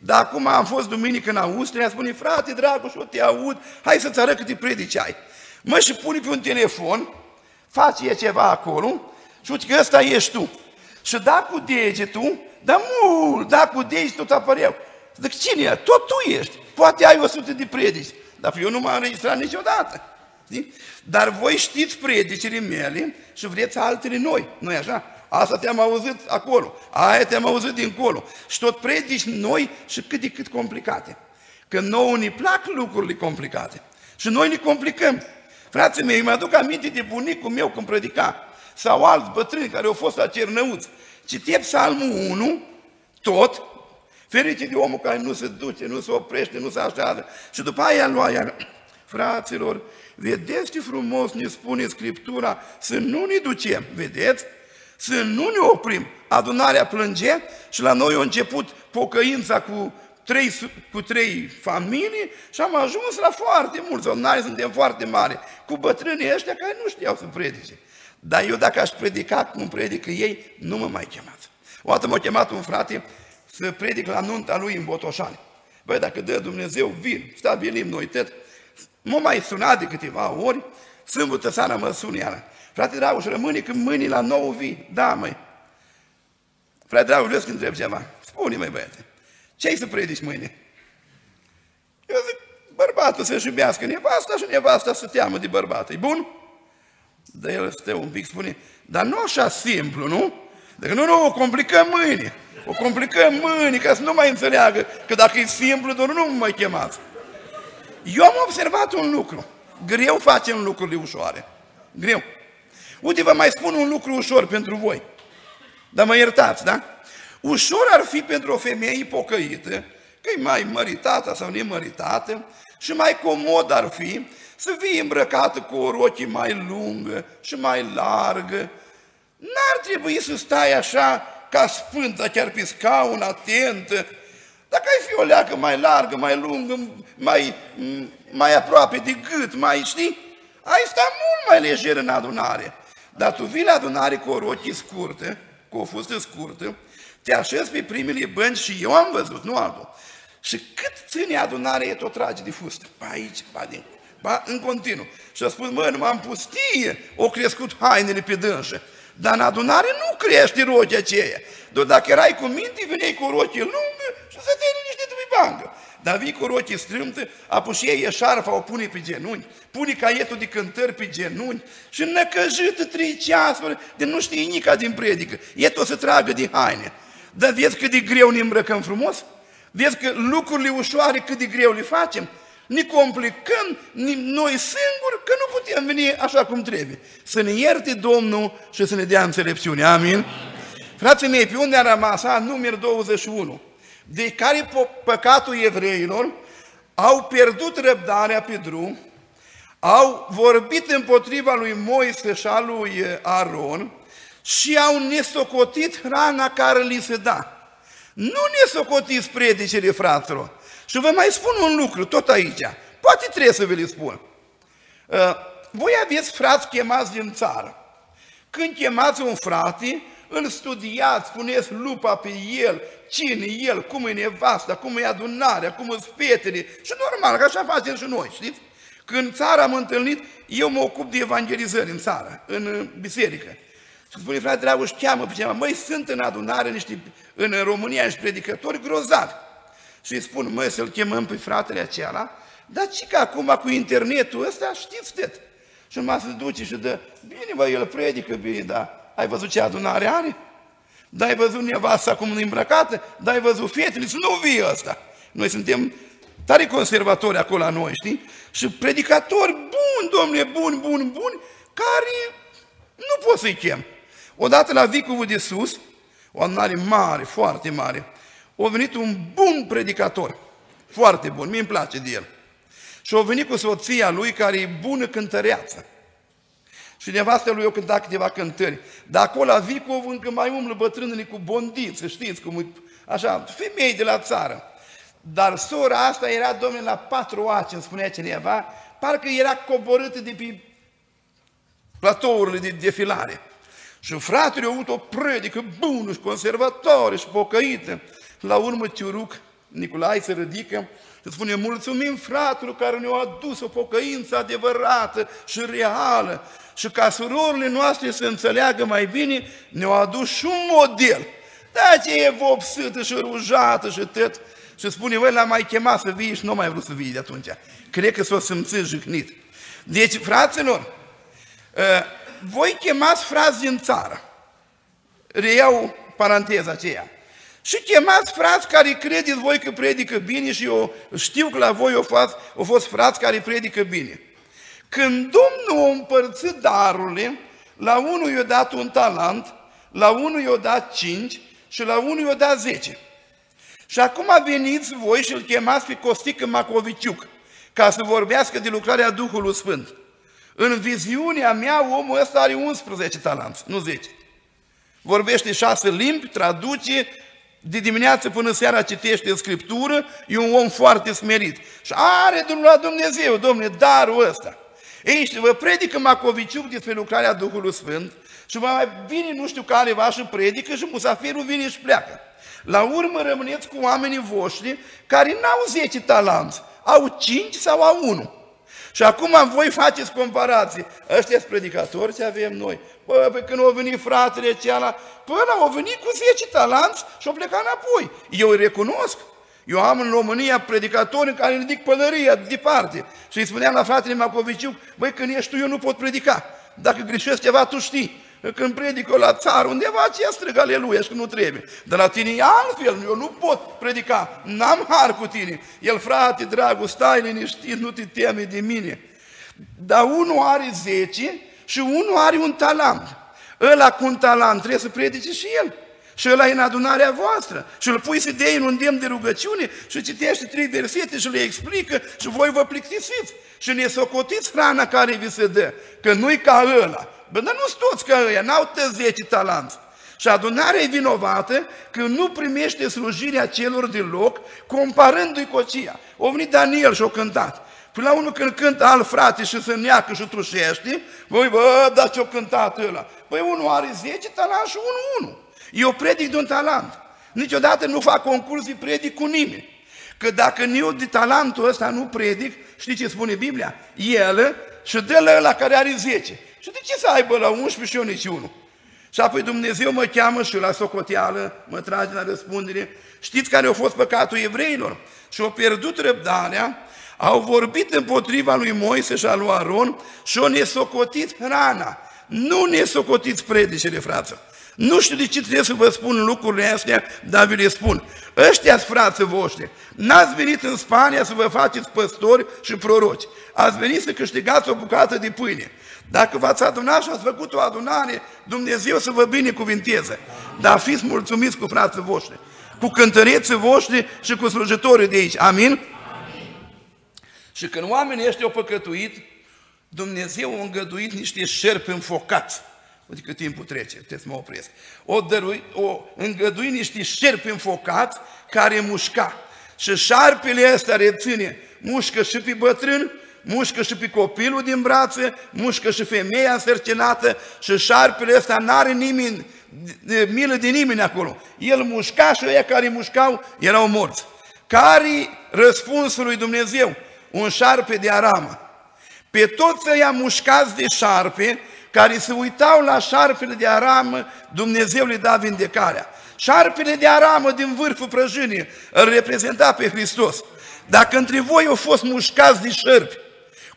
Dar acum am fost duminică în Austria, spune, frate, Dragoș, eu te aud, hai să-ți arăt câte predici ai. Mă, și pune pe un telefon, face ceva acolo și uite că ăsta ești tu. Și da cu degetul, dar mult, da cu degetul îți apăreau. Zic, cine e? Tot tu ești. Poate ai 100 de predici, dar eu nu m-am înregistrat niciodată. Dar voi știți predicile mele și vreți altele noi, nu-i așa? Asta te-am auzit acolo, aia te-am auzit dincolo. Și tot predici noi și cât de cât complicate. Că nouă ne plac lucrurile complicate. Și noi ne complicăm. Frații mei, mă aduc aminte de bunicul meu când predica, sau alți bătrâni care au fost la Cernăuți. Citeam Psalmul 1, tot, ferice de omul care nu se duce, nu se oprește, nu se aștează. Și după aia lua iar, fraților, vedeți ce frumos ne spune Scriptura, să nu ne ducem, vedeți? Să nu ne oprim. Adunarea plânge și la noi a început pocăința cu trei familii și am ajuns la foarte mulți, adunare suntem foarte mari, cu bătrânii ăștia care nu știau să predice. Dar eu dacă aș predica cum predică ei, nu mă mai chemați. O dată m-a chemat un frate să predic la nunta lui în Botoșani. Băi, dacă dă Dumnezeu, vin, stabilim noi tot. M-a mai sunat de câteva ori, sâmbătă seara mă sun iară. Frate Dragoș, rămâne când mâine la 9 vii. Da, măi. Frate Dragoș, vreau să-mi întreb ceva. Spune, măi, băiete, ce ai să predici mâine? Eu zic, bărbatul să-și iubească nevasta și nevasta să teamă de bărbat. E bun? Dar el stă un pic, spune, dar nu așa simplu, nu? Dacă nu, o complicăm mâine. O complicăm mâine, ca să nu mai înțeleagă că dacă e simplu, doar nu mă mai chemați. Eu am observat un lucru. Greu facem lucrurile ușoare. Greu. Uite, vă mai spun un lucru ușor pentru voi. Dar mă iertați, da? Ușor ar fi pentru o femeie pocăită, că-i mai măritată sau nemăritată, și mai comod ar fi să fie îmbrăcată cu o rochie mai lungă și mai largă. N-ar trebui să stai așa ca sfântă, chiar pe scaun, atentă. Dacă ai fi o leacă mai largă, mai lungă, mai aproape de gât, mai știi, ai sta mult mai lejer în adunare. Dar tu vii la adunare cu o rochie scurtă, cu o fustă scurtă, te așezi pe primele bănci și eu am văzut, nu altul. Și cât ține adunarea, e tot trage de fustă. Ba aici, ba din, ba în continuu. Și a spus, mă, nu m-am pustie, au crescut hainele pe dânsă. Dar în adunare nu crește rochia aceea. Doar dacă erai cu minte, veneai cu o rochie lungă și să te liniște de pe bancă. Dar vii cu rochii strâmtă, apușie eșarfa, o pune pe genunchi, pune caietul de cântări pe genunchi și năcăjită 3 ceasuri de nu știe nica din predică. E tot să tragă din haine. Dar vezi cât de greu ne îmbrăcăm frumos? Vezi că lucrurile ușoare cât de greu le facem? Ne complicăm noi singuri că nu putem veni așa cum trebuie. Să ne ierte Domnul și să ne dea înțelepciune. Amin? Frații mei, pe unde a rămas numărul 21? De care păcatul evreilor au pierdut răbdarea pe drum, au vorbit împotriva lui Moise și a lui Aron și au nesocotit hrana care li se da. Nu nesocotiți predicile, fraților. Și vă mai spun un lucru, tot aici, poate trebuie să vi-l spun. Voi aveți frați chemați din țară. Când chemați un frate, îl studiați, puneți lupa pe el, cine e el, cum e nevasta, cum e adunarea, cum sunt fetele. Și normal, că așa facem și noi, știți? Când țara am întâlnit, eu mă ocup de evangelizări în țară, în biserică. Și spune, frate Dragoș, cheamă pe cineva, măi, sunt în adunare niște, în România, niște predicători grozavi. Și îi spun, măi, să-l chemăm pe fratele acela, dar ci că acum cu internetul ăsta știți tot. Și numai se duce și dă, bine, bă, el predică, bine, dar ai văzut ce adunare are? Dar ai văzut nevasta cum e îmbrăcată? Dar ai văzut fetele? Să nu vii ăsta! Noi suntem tare conservatori acolo la noi, știi? Și predicatori buni, domnule, buni, care nu pot să-i chem. Odată la Vicovul de Sus, o adunare mare, foarte mare, a venit un bun predicator, foarte bun, mie îmi place de el. Și a venit cu soția lui, care e bună cântăreață. Și nevastea lui o cânta câteva cântări. Dar acolo la Vicov încă mai umblă bătrânile cu bondițe, știți, cum așa, femei de la țară. Dar sora asta era, domnule, la 4 aci, îmi spunea cineva, parcă era coborâtă de pe platourile de defilare. Și fratele a avut o predică bună și conservatoare și pocăită. La urmă Ciuruc Nicolae se ridică și spune, mulțumim fratului care ne-a adus o pocăință adevărată și reală. Și ca surorile noastre să înțeleagă mai bine, ne-a adus și un model. Da, ce e vopsită și rujată și tot. Și spune, voi l-am mai chemat să vii și nu mai vrut să vii de atunci. Cred că s-o simțit jignit. Deci, fraților, voi chemați frați din țară. Reiau paranteza aceea. Și chemați frați care credeți voi că predică bine și eu știu că la voi au fost frați care predică bine. Când Domnul a împărțit darurile, la unul i-a dat un talent, la unul i-a dat 5 și la unul i-a dat 10. Și acum veniți voi și îl chemați pe Costică Macoviciuc ca să vorbească de lucrarea Duhului Sfânt. În viziunea mea, omul ăsta are 11 talanți, nu 10. Vorbește 6 limbi, traduce, de dimineață până seara citește Scriptură, e un om foarte smerit. Și are la Dumnezeu, domnule, darul ăsta. Ei, și vă predică Macoviciuc despre lucrarea Duhului Sfânt și mai vine nu știu careva și predică și musafirul vine și pleacă. La urmă rămâneți cu oamenii voștri care n-au 10 talanți, au 5 sau au 1. Și acum voi faceți comparații. Ăștia-s predicatori ce avem noi. Bă, pe când au venit fratele ceala, până au venit cu 10 talanți și au plecat înapoi. Eu îi recunosc. Eu am în România predicatori în care ridic pălăria departe. Și îi spuneam la fratele Macoviciu, băi, când ești tu, eu nu pot predica. Dacă greșesc ceva, tu știi. Când predică la țară, undeva aceea strigă aleluia și că nu trebuie. Dar la tine e altfel, eu nu pot predica, n-am har cu tine. El, frate, dragul, stai liniștit, nu te teme de mine. Dar unul are 10 și unul are un talent. Ăla cu un talent trebuie să predice și el. Și ăla e în adunarea voastră. Și îl pui să dea în un demn de rugăciune și citește 3 versete și le explică și voi vă plictisiți. Și ne socotiți hrana care vi se dă, că nu-i ca ăla. Bă, dar nu-s toți ca ăia, n-au tăți 10 talanți. Și adunarea e vinovată că nu primește slujirea celor de loc, comparându-i cu aceea. A venit Daniel și-a cântat. Până la unul când cântă alt frate și se neacă și trușește, voi bă, dar ce-a cântat ăla? Păi unul are 10 talanți și unul. Eu predic de un talent. Niciodată nu fac concurs de predic cu nimeni. Că dacă eu de talentul ăsta nu predic, știi ce spune Biblia? El și dă la ăla care are 10. Și de ce să aibă la 11 și eu nici unul? Și apoi Dumnezeu mă cheamă și la socoteală, mă trage la răspundere. Știți care a fost păcatul evreilor? Și au pierdut răbdarea, au vorbit împotriva lui Moise și a lui Aron și au nesocotit hrana. Nu nesocotiți predicele, frață. Nu știu de ce trebuie să vă spun lucrurile astea, dar vi le spun. Ăștia-s frații voștri. N-ați venit în Spania să vă faceți păstori și proroci. Ați venit să câștigați o bucată de pâine. Dacă v-ați adunat și ați făcut o adunare, Dumnezeu să vă binecuvinteze. Dar fiți mulțumiți cu frații voștri, cu cântăreții voștri și cu slujitorii de aici. Amin? Amin. Și când oamenii ăștia au păcătuit, Dumnezeu a îngăduit niște șerpi înfocați. Uite cât timpul trece, trebuie să mă opresc. O îngădui niște șerpi înfocați care mușca. Și șarpele ăsta reține, mușcă și pe bătrân, mușcă și pe copilul din brațe, mușcă și femeia însărcinată și șarpele ăsta n-are nimeni, milă de nimeni acolo. El mușca și ăia care mușcau erau morți. Care-i răspunsul lui Dumnezeu? Un șarpe de aramă. Pe toți ăia mușcați de șarpe, care se uitau la șarpele de aramă, Dumnezeu le da vindecarea. Șarpele de aramă din vârful prăjânii îl reprezenta pe Hristos. Dacă între voi au fost mușcați de șerpi,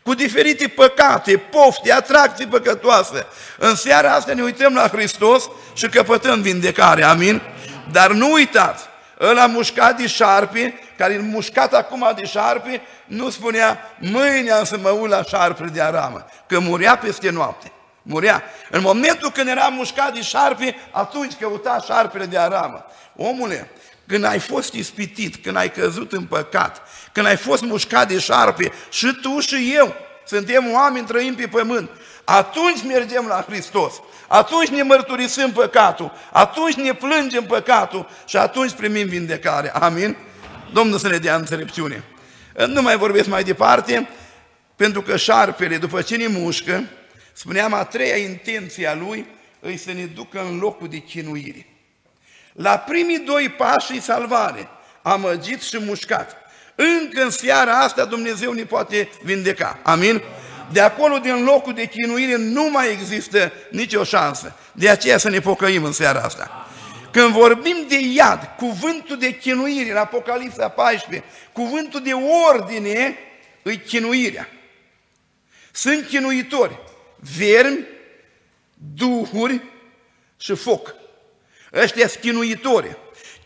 cu diferite păcate, pofte, atracții păcătoase. În seara asta ne uităm la Hristos și căpătăm vindecare, amin? Dar nu uitați, ăla mușcat de șarpe, care-l mușcat acum de șarpe, nu spunea, mâine am să mă uit la șarpe de aramă, că murea peste noapte. Murea. În momentul când era mușcat de șarpe, atunci căuta șarpele de aramă. Omule, când ai fost ispitit, când ai căzut în păcat, când ai fost mușcat de șarpe, și tu și eu suntem oameni, trăim pe pământ, atunci mergem la Hristos, atunci ne mărturisim păcatul, atunci ne plângem păcatul și atunci primim vindecare. Amin? Domnul să ne dea înțelepciune. Nu mai vorbesc mai departe, pentru că șarpele, după ce ne mușcă, spuneam, a treia intenție a lui îi să ne ducă în locul de chinuire. La primii doi pași e salvare, amăgit și mușcat. Încă în seara asta Dumnezeu ne poate vindeca. Amin? De acolo, din locul de chinuire, nu mai există nicio șansă. De aceea să ne pocăim în seara asta. Când vorbim de iad, cuvântul de chinuire, în Apocalipsa 14, cuvântul de ordine, e chinuirea. Sunt chinuitori, vermi, duhuri și foc. Ăștia-s chinuitori,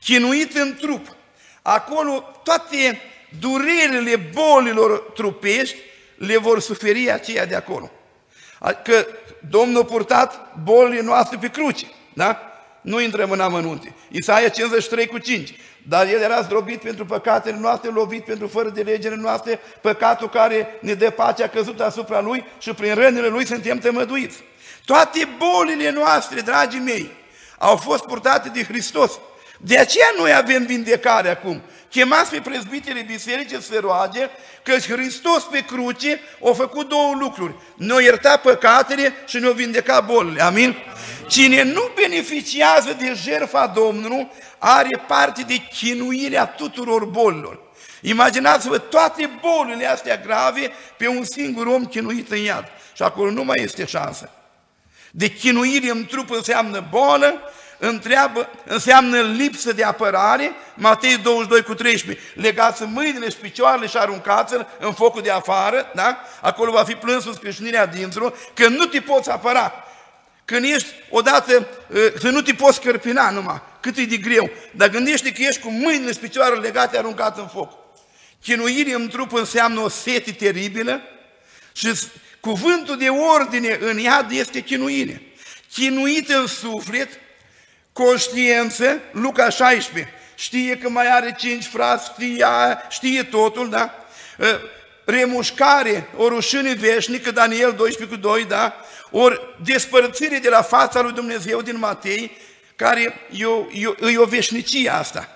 chinuit în trup. Acolo toate durerile bolilor trupești le vor suferi aceia de acolo. Că Domnul a purtat bolile noastre pe cruce, da? Nu intrăm în amănunte. Isaia 53:5. Dar El era zdrobit pentru păcatele noastre, lovit pentru fără de legele noastre, păcatul care ne dă pace a căzut asupra Lui și prin rănile Lui suntem tămăduiți. Toate bolile noastre, dragii mei, au fost purtate de Hristos. De aceea noi avem vindecare acum. Chemați pe prezbiterii bisericii să se roage, căci Hristos pe cruce a făcut două lucruri. Ne-a iertat păcatele și ne-a vindecat bolile. Amin? Cine nu beneficiază de jertfa Domnului are parte de chinuirea tuturor bolilor. Imaginați-vă toate bolile astea grave pe un singur om chinuit în iad. Și acolo nu mai este șansă. De chinuire în trup înseamnă boală, înseamnă lipsă de apărare, Matei 22:13, legați mâinile și picioarele și aruncați-l în focul de afară, da? Acolo va fi plânsul, scrâșnirea dinților, că nu te poți apăra, când ești odată, să nu te poți scărpina numai, cât e de greu, dar gândește că ești cu mâinile și picioarele legate, aruncat în foc. Chinuire în trup înseamnă o sete teribilă și cuvântul de ordine în iad este chinuire. Chinuit în suflet, conștiință, Luca 16, știe că mai are 5 frați, știe totul, da? Remușcare, o rușine veșnică, Daniel 12:2, da? Ori despărțire de la fața lui Dumnezeu din Matei, care e o veșnicie asta.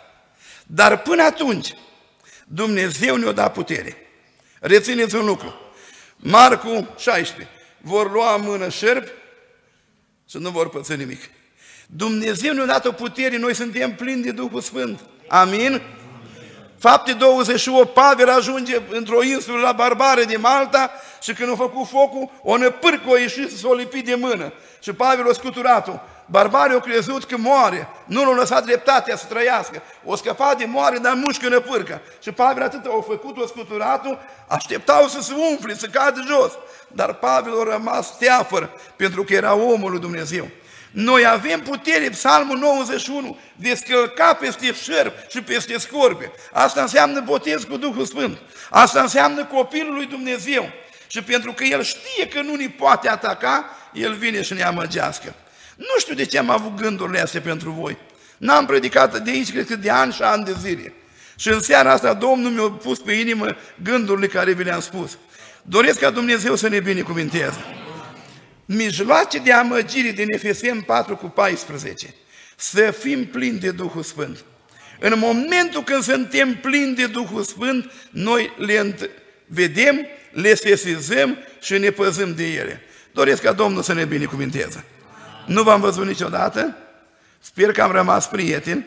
Dar până atunci, Dumnezeu ne-o da putere. Rețineți un lucru. Marcu 16, vor lua în mână șerpi și nu vor păți nimic. Dumnezeu ne-a dat o putere, noi suntem plini de Duhul Sfânt. Amin? Fapte 28, Pavel ajunge într-o insulă la Barbare de Malta și când a făcut focul, o năpârcă a ieșit și s-o lipi de mână. Și Pavel a scuturat-o. Barbarii au crezut că moare, nu l-au lăsat dreptatea să trăiască. O scăpa de moare, dar mușcă năpârca. Și Pavel atât au făcut, o scuturat-o, așteptau să se umfle, să cadă jos. Dar Pavel a rămas teafăr, pentru că era omul lui Dumnezeu. Noi avem putere, Psalmul 91, de scălca peste șerpi și peste scorpi. Asta înseamnă botez cu Duhul Sfânt. Asta înseamnă copilul lui Dumnezeu. Și pentru că El știe că nu ne poate ataca, El vine și ne amăgească. Nu știu de ce am avut gândurile astea pentru voi. N-am predicat de aici, cred că de ani și ani de zile. Și în seara asta Domnul mi-a pus pe inimă gândurile care vi le-am spus. Doresc ca Dumnezeu să ne binecuvinteze. Mijloace de amăgire din Efeseni 4:14. Să fim plini de Duhul Sfânt. În momentul când suntem plini de Duhul Sfânt, noi le vedem, le sesizăm și ne păzim de ele. Doresc ca Domnul să ne binecuvinteze. Nu v-am văzut niciodată, sper că am rămas prieteni.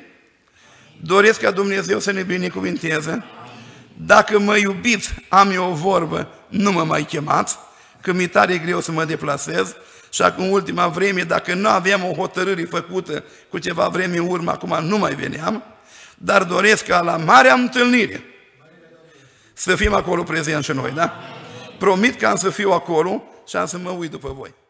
Doresc ca Dumnezeu să ne binecuvinteze. Dacă mă iubiți, am eu o vorbă, nu mă mai chemați, că mi-e tare greu să mă deplasez și acum în ultima vreme, dacă nu aveam o hotărâre făcută cu ceva vreme în urmă, acum nu mai veneam, dar doresc ca la marea întâlnire să fim acolo prezenți și noi, da? promit că am să fiu acolo și am să mă uit după voi.